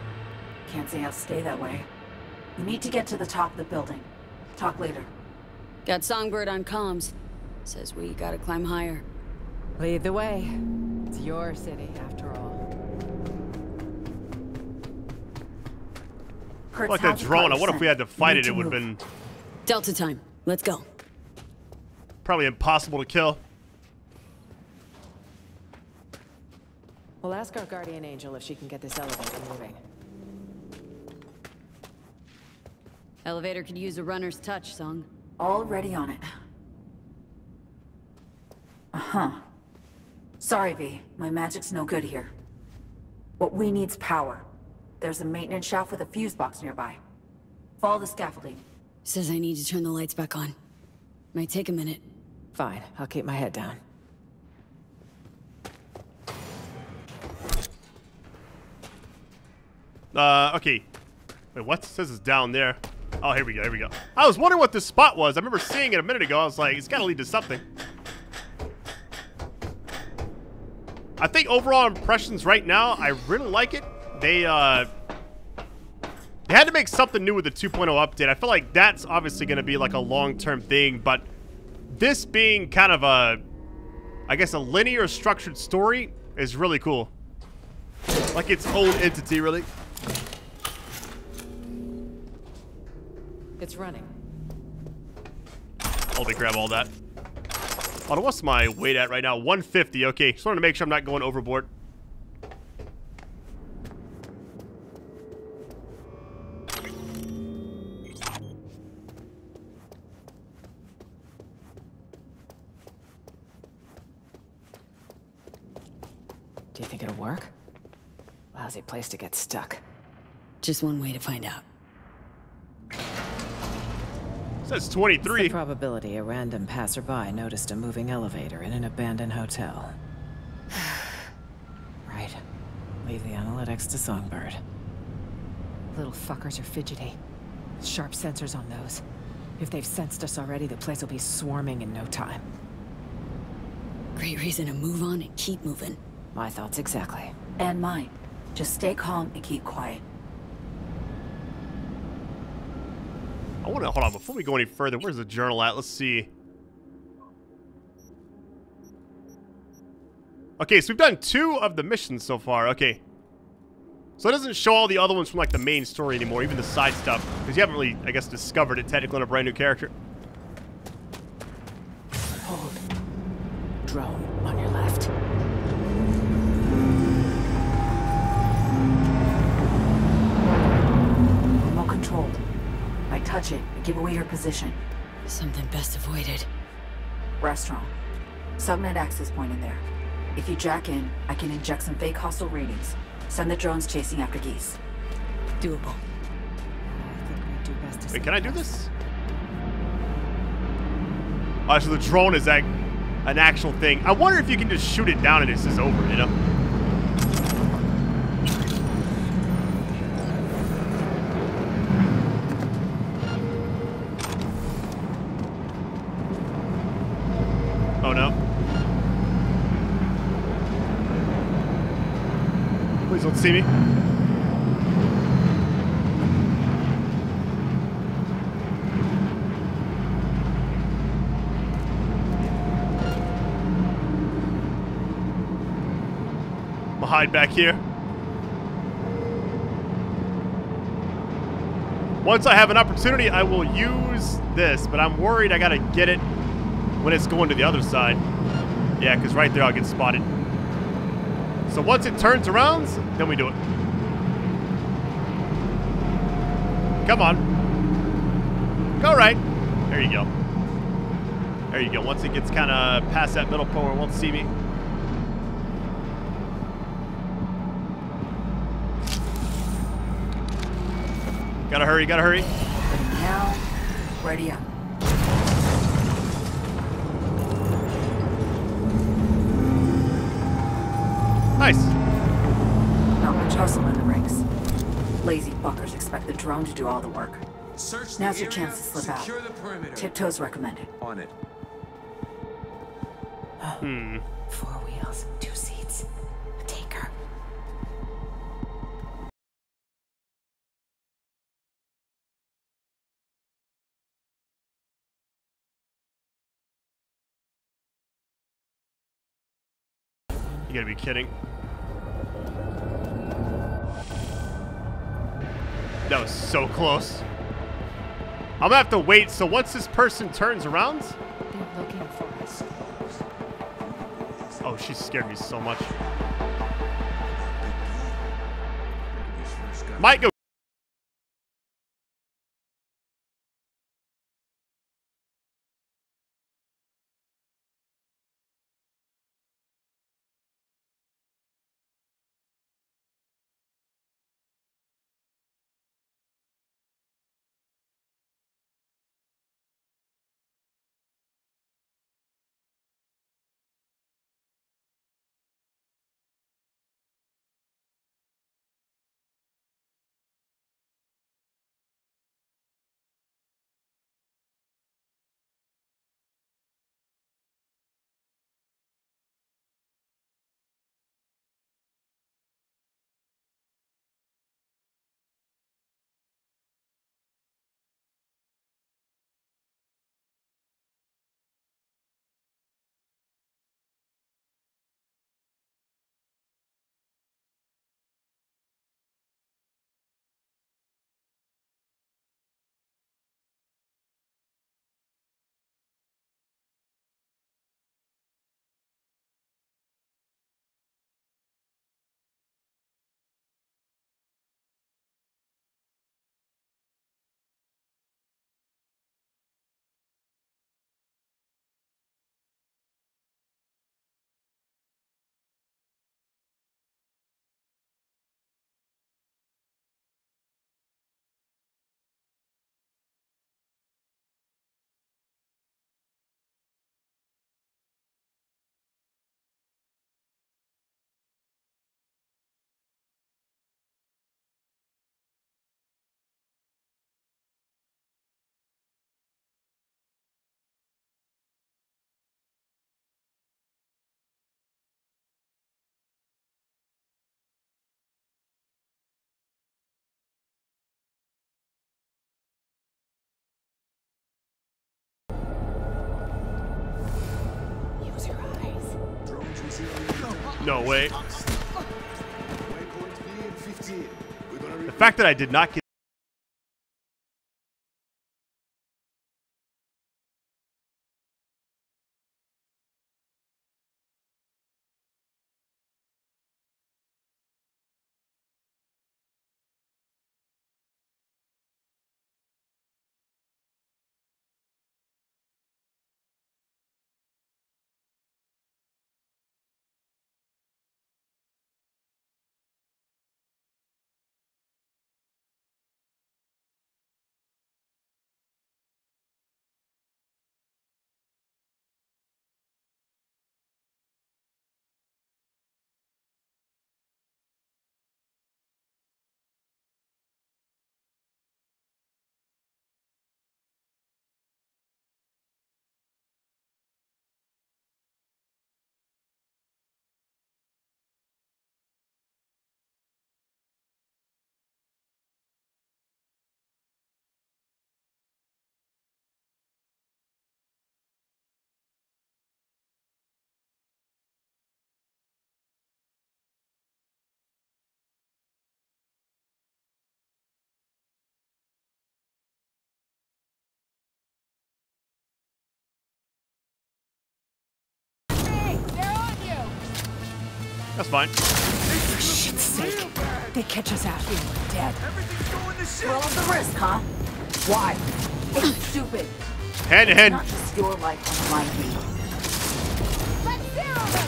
Can't say I'll stay that way. We need to get to the top of the building. Talk later. Got Songbird on comms. Says we gotta climb higher. Lead the way. It's your city, after all. Like a drone. I wonder if we had to fight it, it would have been... Delta time. Let's go. Probably impossible to kill. We'll ask our guardian angel if she can get this elevator moving. Elevator could use a runner's touch, Song. Already on it. Uh-huh. Sorry, V. My magic's no good here. What we need's power. There's a maintenance shaft with a fuse box nearby. Follow the scaffolding. Says I need to turn the lights back on. Might take a minute. Fine, I'll keep my head down. Uh, okay. Wait, what? It says it's down there. Oh, here we go, here we go. I was wondering what this spot was. I remember seeing it a minute ago. I was like, it's gotta lead to something. I think overall impressions right now, I really like it. They, uh, they had to make something new with the two point oh update. I feel like that's obviously going to be like a long-term thing, but this being kind of a, I guess, a linear structured story is really cool. Like its own entity, really. It's running. Oh, they grab all that. Oh, what's my weight at right now? one fifty, okay. Just wanted to make sure I'm not going overboard. Do you think it'll work? Lousy place to get stuck. Just one way to find out. Says twenty-three. What's the probability a random passerby noticed a moving elevator in an abandoned hotel? Right. Leave the analytics to Songbird. Little fuckers are fidgety. Sharp sensors on those. If they've sensed us already, the place will be swarming in no time. Great reason to move on and keep moving. My thoughts exactly. And mine. Just stay calm and keep quiet. I want to hold on before we go any further. Where's the journal at? Let's see. Okay, so we've done two of the missions so far. Okay. So it doesn't show all the other ones from like the main story anymore, even the side stuff, because you haven't really, I guess, discovered it technically on a brand new character. Hold. Drone on your left. Controlled. I touch it and give away your position. Something best avoided. Restaurant. Subnet access point in there. If you jack in, I can inject some fake hostile readings. Send the drones chasing after geese. Doable. I think we do best to Wait, can I do this? Oh, so the drone is like an actual thing. I wonder if you can just shoot it down and it's just over, you know? Oh no. Please don't see me. I'll hide back here. Once I have an opportunity, I will use this, but I'm worried I gotta get it when it's going to the other side. Yeah, because right there I'll get spotted. So once it turns around, then we do it. Come on. Go right. There you go. There you go. Once it gets kind of past that middle point, it won't see me. Gotta hurry, gotta hurry. And now, ready up. Nice. Not much hustle in the ranks. Lazy fuckers expect the drone to do all the work. Search Now's the your area, chance to slip out. Tiptoes recommended. On it. Oh, hmm. Four wheels, two seats. A taker. You gotta be kidding. That was so close. I'm gonna have to wait, so once this person turns around... They're looking for us. Oh, she scared me so much. Might go... No way. The fact that I did not get... That's fine. For shit's sake. They catch us out here, we're dead. Everything's going to shit. Roll the risk, huh? Why? It's stupid. Hand to hand. Not just your life on my feet. Let's do it.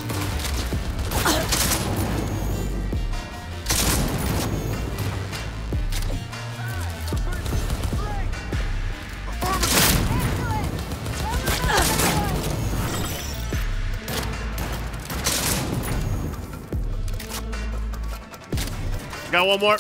Got one more.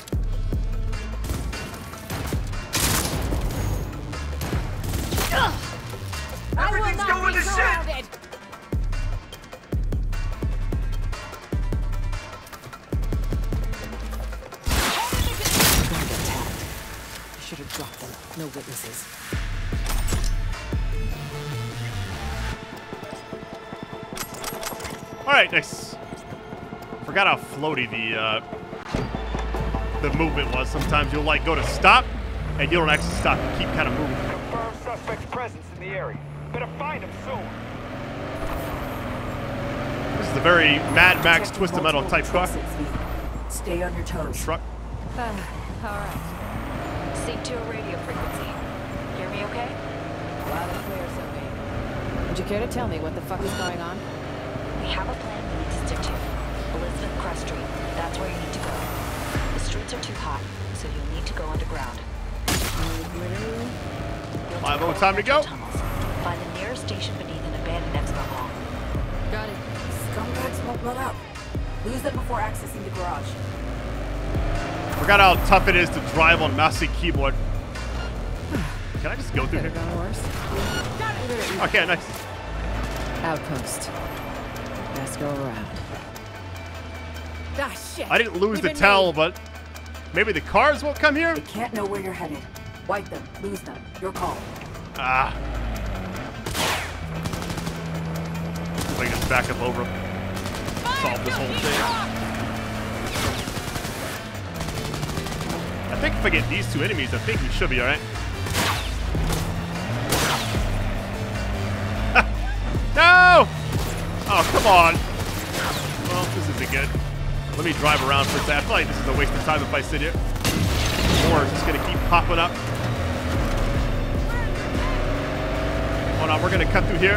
Alright, nice. Forgot how floaty the uh, the movement was. Sometimes you'll like go to stop and you don't actually stop. You keep kind of moving. Confirm suspect's presence in the area. Better find him soon. This is the very Mad Max Twist of Metal type truck. Stay on your toes. Truck. Uh, Alright. Seek to a radio frequency. Hear me okay? A lot of players up here. Would you care to tell me what the fuck is going on? We have a plan we need to stick to. Elizabeth Crest Street. That's where you need to go. The streets are too hot, so you'll need to go underground. You'll I have no time to go. Tunnels. Find the nearest station beneath an abandoned expo hall. Got it. Scumbags won't let up. Lose them before accessing the garage. Forgot how tough it is to drive on mouse and keyboard. Can I just go through here? Okay, nice. Outpost. Let's go around. Ah, shit. I didn't lose the towel, but maybe the cars won't come here? They can't know where you're headed. Wipe them, lose them. Your call. Ah. If I can just back up over them. Solve this whole thing. I think if I get these two enemies, I think we should be alright. No! Oh, come on. Well, this isn't good. Let me drive around for a second. I feel like this is a waste of time if I sit here. Or it's just going to keep popping up. Hold on, we're going to cut through here.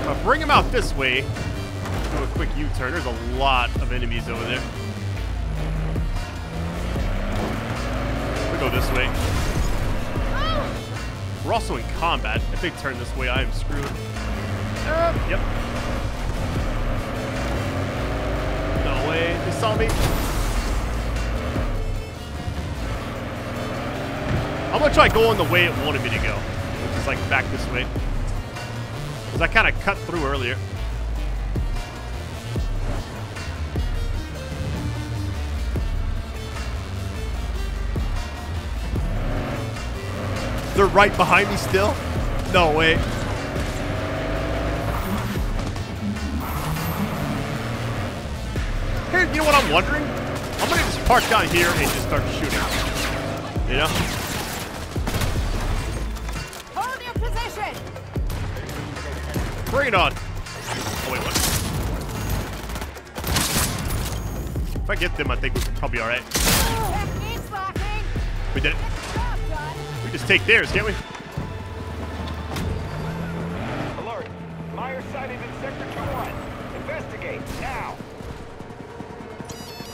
If I bring them out this way, do a quick U-turn. There's a lot of enemies over there. We'll go this way. We're also in combat. If they turn this way, I am screwed. Uh, yep. No way. They saw me. I'm going to try going the way it wanted me to go. Just like back this way. Because I kind of cut through earlier. They're right behind me still? No way. Here, you know what I'm wondering? I'm gonna just park down here and just start shooting. You know? Hold your position! Bring it on. Oh wait, what? If I get them, I think we can probably be alright. We did it. Just take theirs, can't we? Alert. Myers sighted in sector two one. Investigate now.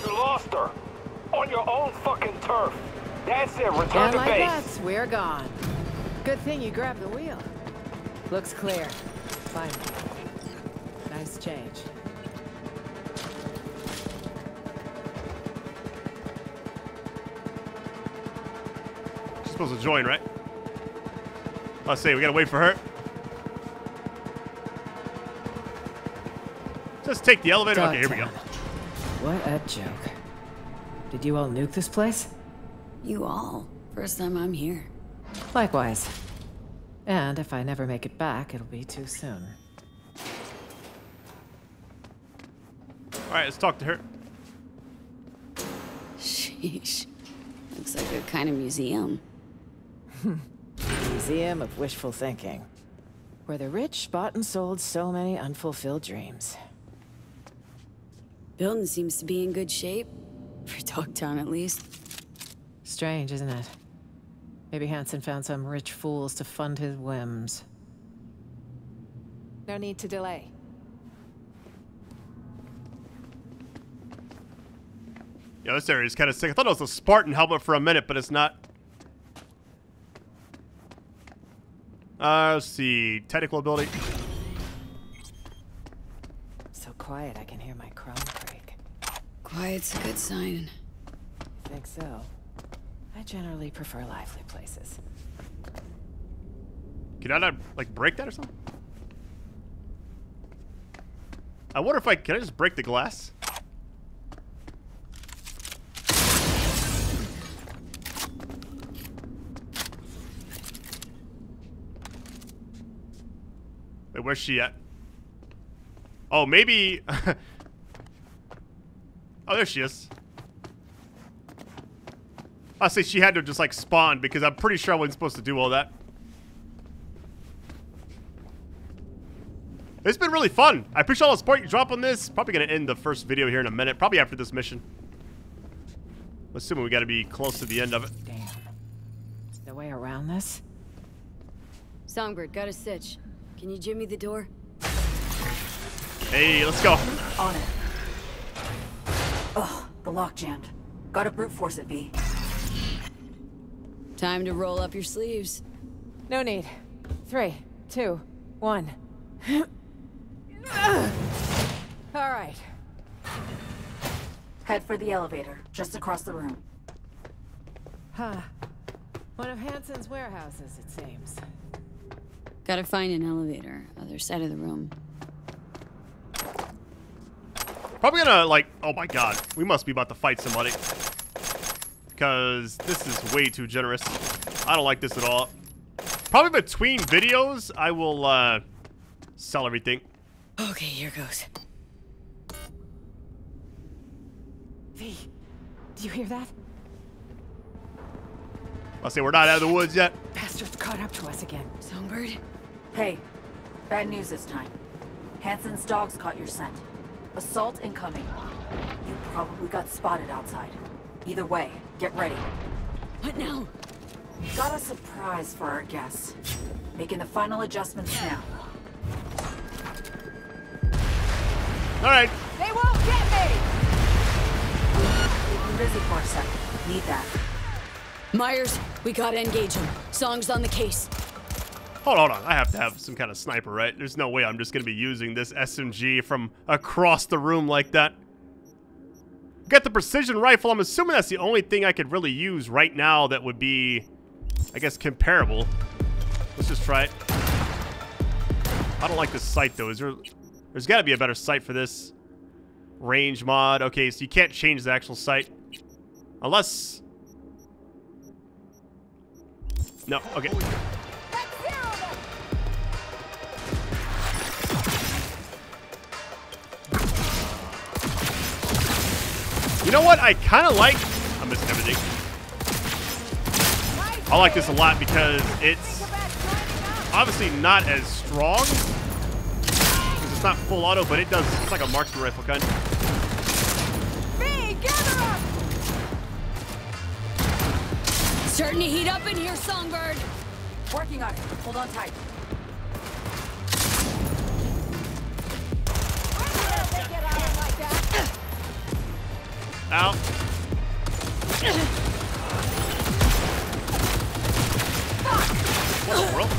You lost her. On your own fucking turf. That's it. Return to base. Us, we're gone. Good thing you grabbed the wheel. Looks clear. Finally. Nice change. Supposed to join, right? Let's see, we gotta wait for her. Just take the elevator. Dogtown. Okay, here we go. What a joke. Did you all nuke this place? You all? First time I'm here. Likewise. And if I never make it back, it'll be too soon. Alright, let's talk to her. Sheesh. Looks like a kind of museum. Museum of wishful thinking. where the rich bought and sold so many unfulfilled dreams. Building seems to be in good shape. For Dogtown, at least. Strange, isn't it? Maybe Hansen found some rich fools to fund his whims. No need to delay. Yeah, this area is kind of sick. I thought it was a Spartan helmet for a minute, but it's not. Uh, let's see. Technical ability. So quiet, I can hear my crown break. Quiet's a good sign. You think so? I generally prefer lively places. Can I not, like, break that or something? I wonder if I... Can I just break the glass? Wait, where's she at? Oh, maybe... Oh, there she is. I say she had to just, like, spawn, because I'm pretty sure I wasn't supposed to do all that. It's been really fun. I appreciate all the support you drop on this. Probably going to end the first video here in a minute. Probably after this mission. I'm assuming we got to be close to the end of it. Damn. Is there a way around this? Songbird, got a sitch. Can you jimmy the door? Hey, let's go. On it. Ugh, the lock jammed. Gotta brute force it, B. Time to roll up your sleeves. No need. Three, two, one. All right. Head for the elevator, just across the room. Huh. One of Hansen's warehouses, it seems. Gotta find an elevator, other side of the room. Probably gonna, like, oh my god. We must be about to fight somebody. Because this is way too generous. I don't like this at all. Probably between videos, I will uh, sell everything. Okay, here goes. V, do you hear that? I say we're not out of the woods yet. Bastard's caught up to us again. Songbird? Hey, bad news this time. Hansen's dogs caught your scent. Assault incoming. You probably got spotted outside. Either way, get ready. What now? Got a surprise for our guests. Making the final adjustments now. All right. They won't get me! Keep them busy for a second. Need that. Myers, we gotta engage him. Song's on the case. Hold on, hold on. I have to have some kind of sniper, right? There's no way I'm just gonna be using this S M G from across the room like that. Got the precision rifle. I'm assuming that's the only thing I could really use right now that would be, I guess, comparable. Let's just try it. I don't like this sight, though. Is there, there's got to be a better sight for this. Range mod. Okay, so you can't change the actual sight. Unless... No, okay. You know what? I kind of like... I'm missing everything. I like this a lot because it's obviously not as strong. Because it's not full auto, but it does... It's like a marksman rifle gun. B, gather up! Starting to heat up in here, Songbird. Working on it. Hold on tight. Ow. What in the world?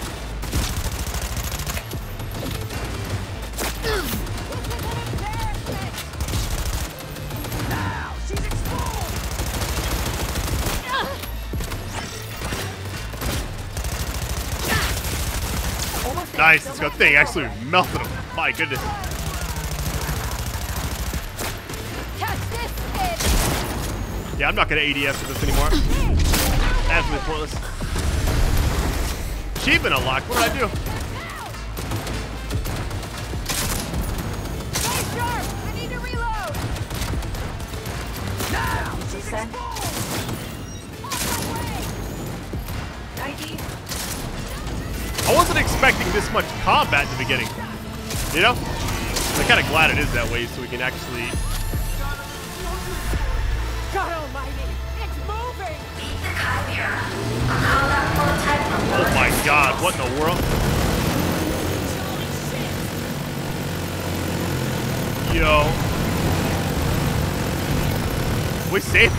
Now she's exposed. Nice, it's got thing actually melted him. My goodness. Yeah, I'm not gonna A D S with this anymore. Absolutely pointless. She's been unlocked. What did I do? Stay sharp. I need to reload. Now she's exposed. Off my way. I D. I wasn't expecting this much combat in the beginning, you know? I'm kind of glad it is that way, so we can actually... God almighty, it's moving! Meet the copier. Oh my god, what in the world? Yo. We safe?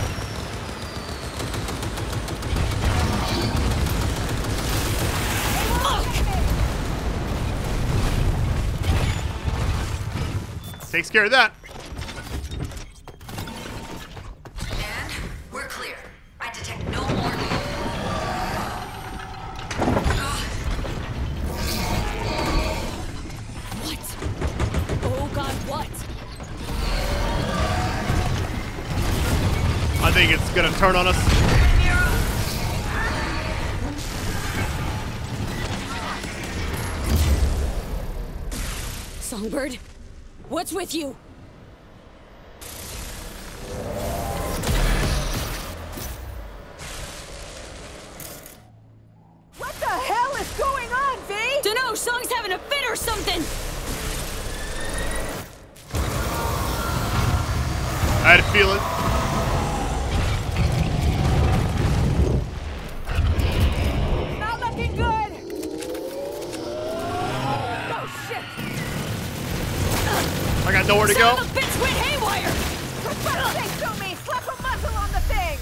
Takes care of that. And we're clear. I detect no more. What? Oh god, what? I think it's gonna turn on us. Songbird? What's with you? What the hell is going on, V? Dunno, Song's having a fit or something! I had a feeling. Not looking good! Oh, shit! I got nowhere to go. Son of a bitch went haywire. For fuck's sake, show me. Slap a muzzle on the thing.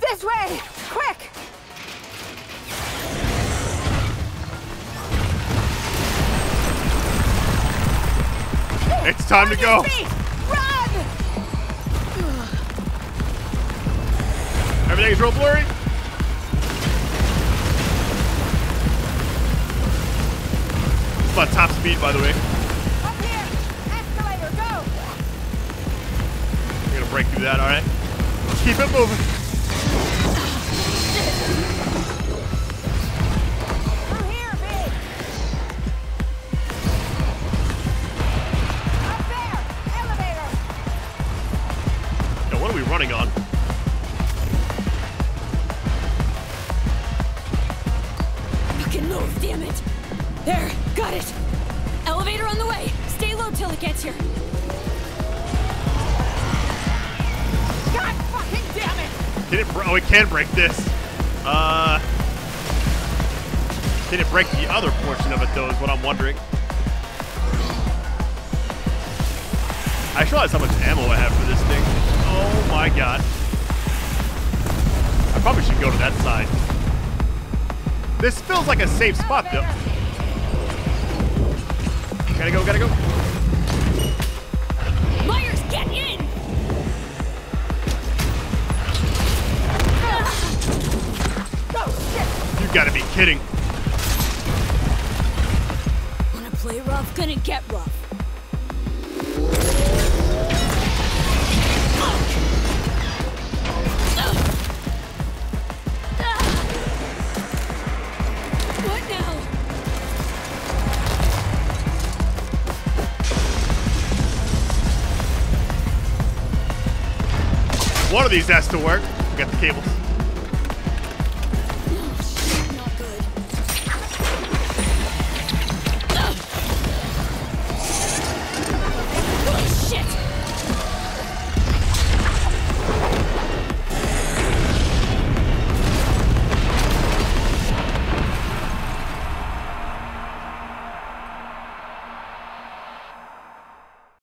This way, quick. It's time to go. Run! Everything's real blurry. It's about top speed, by the way. Break through that, alright? Let's keep it moving. I'm here, babe. Up there, elevator. Now, what are we running on? Fucking move, damn it. There, got it. Elevator on the way. Stay low till it gets here. Can it break? Oh, it can break this. Uh, can it break the other portion of it, though, is what I'm wondering. I just realized how much ammo I have for this thing. Oh, my God. I probably should go to that side. This feels like a safe spot, though. Gotta go, gotta go. Myers, get in! You gotta be kidding. Wanna play rough, gonna get rough. What now? One of these has to work. Got the cables.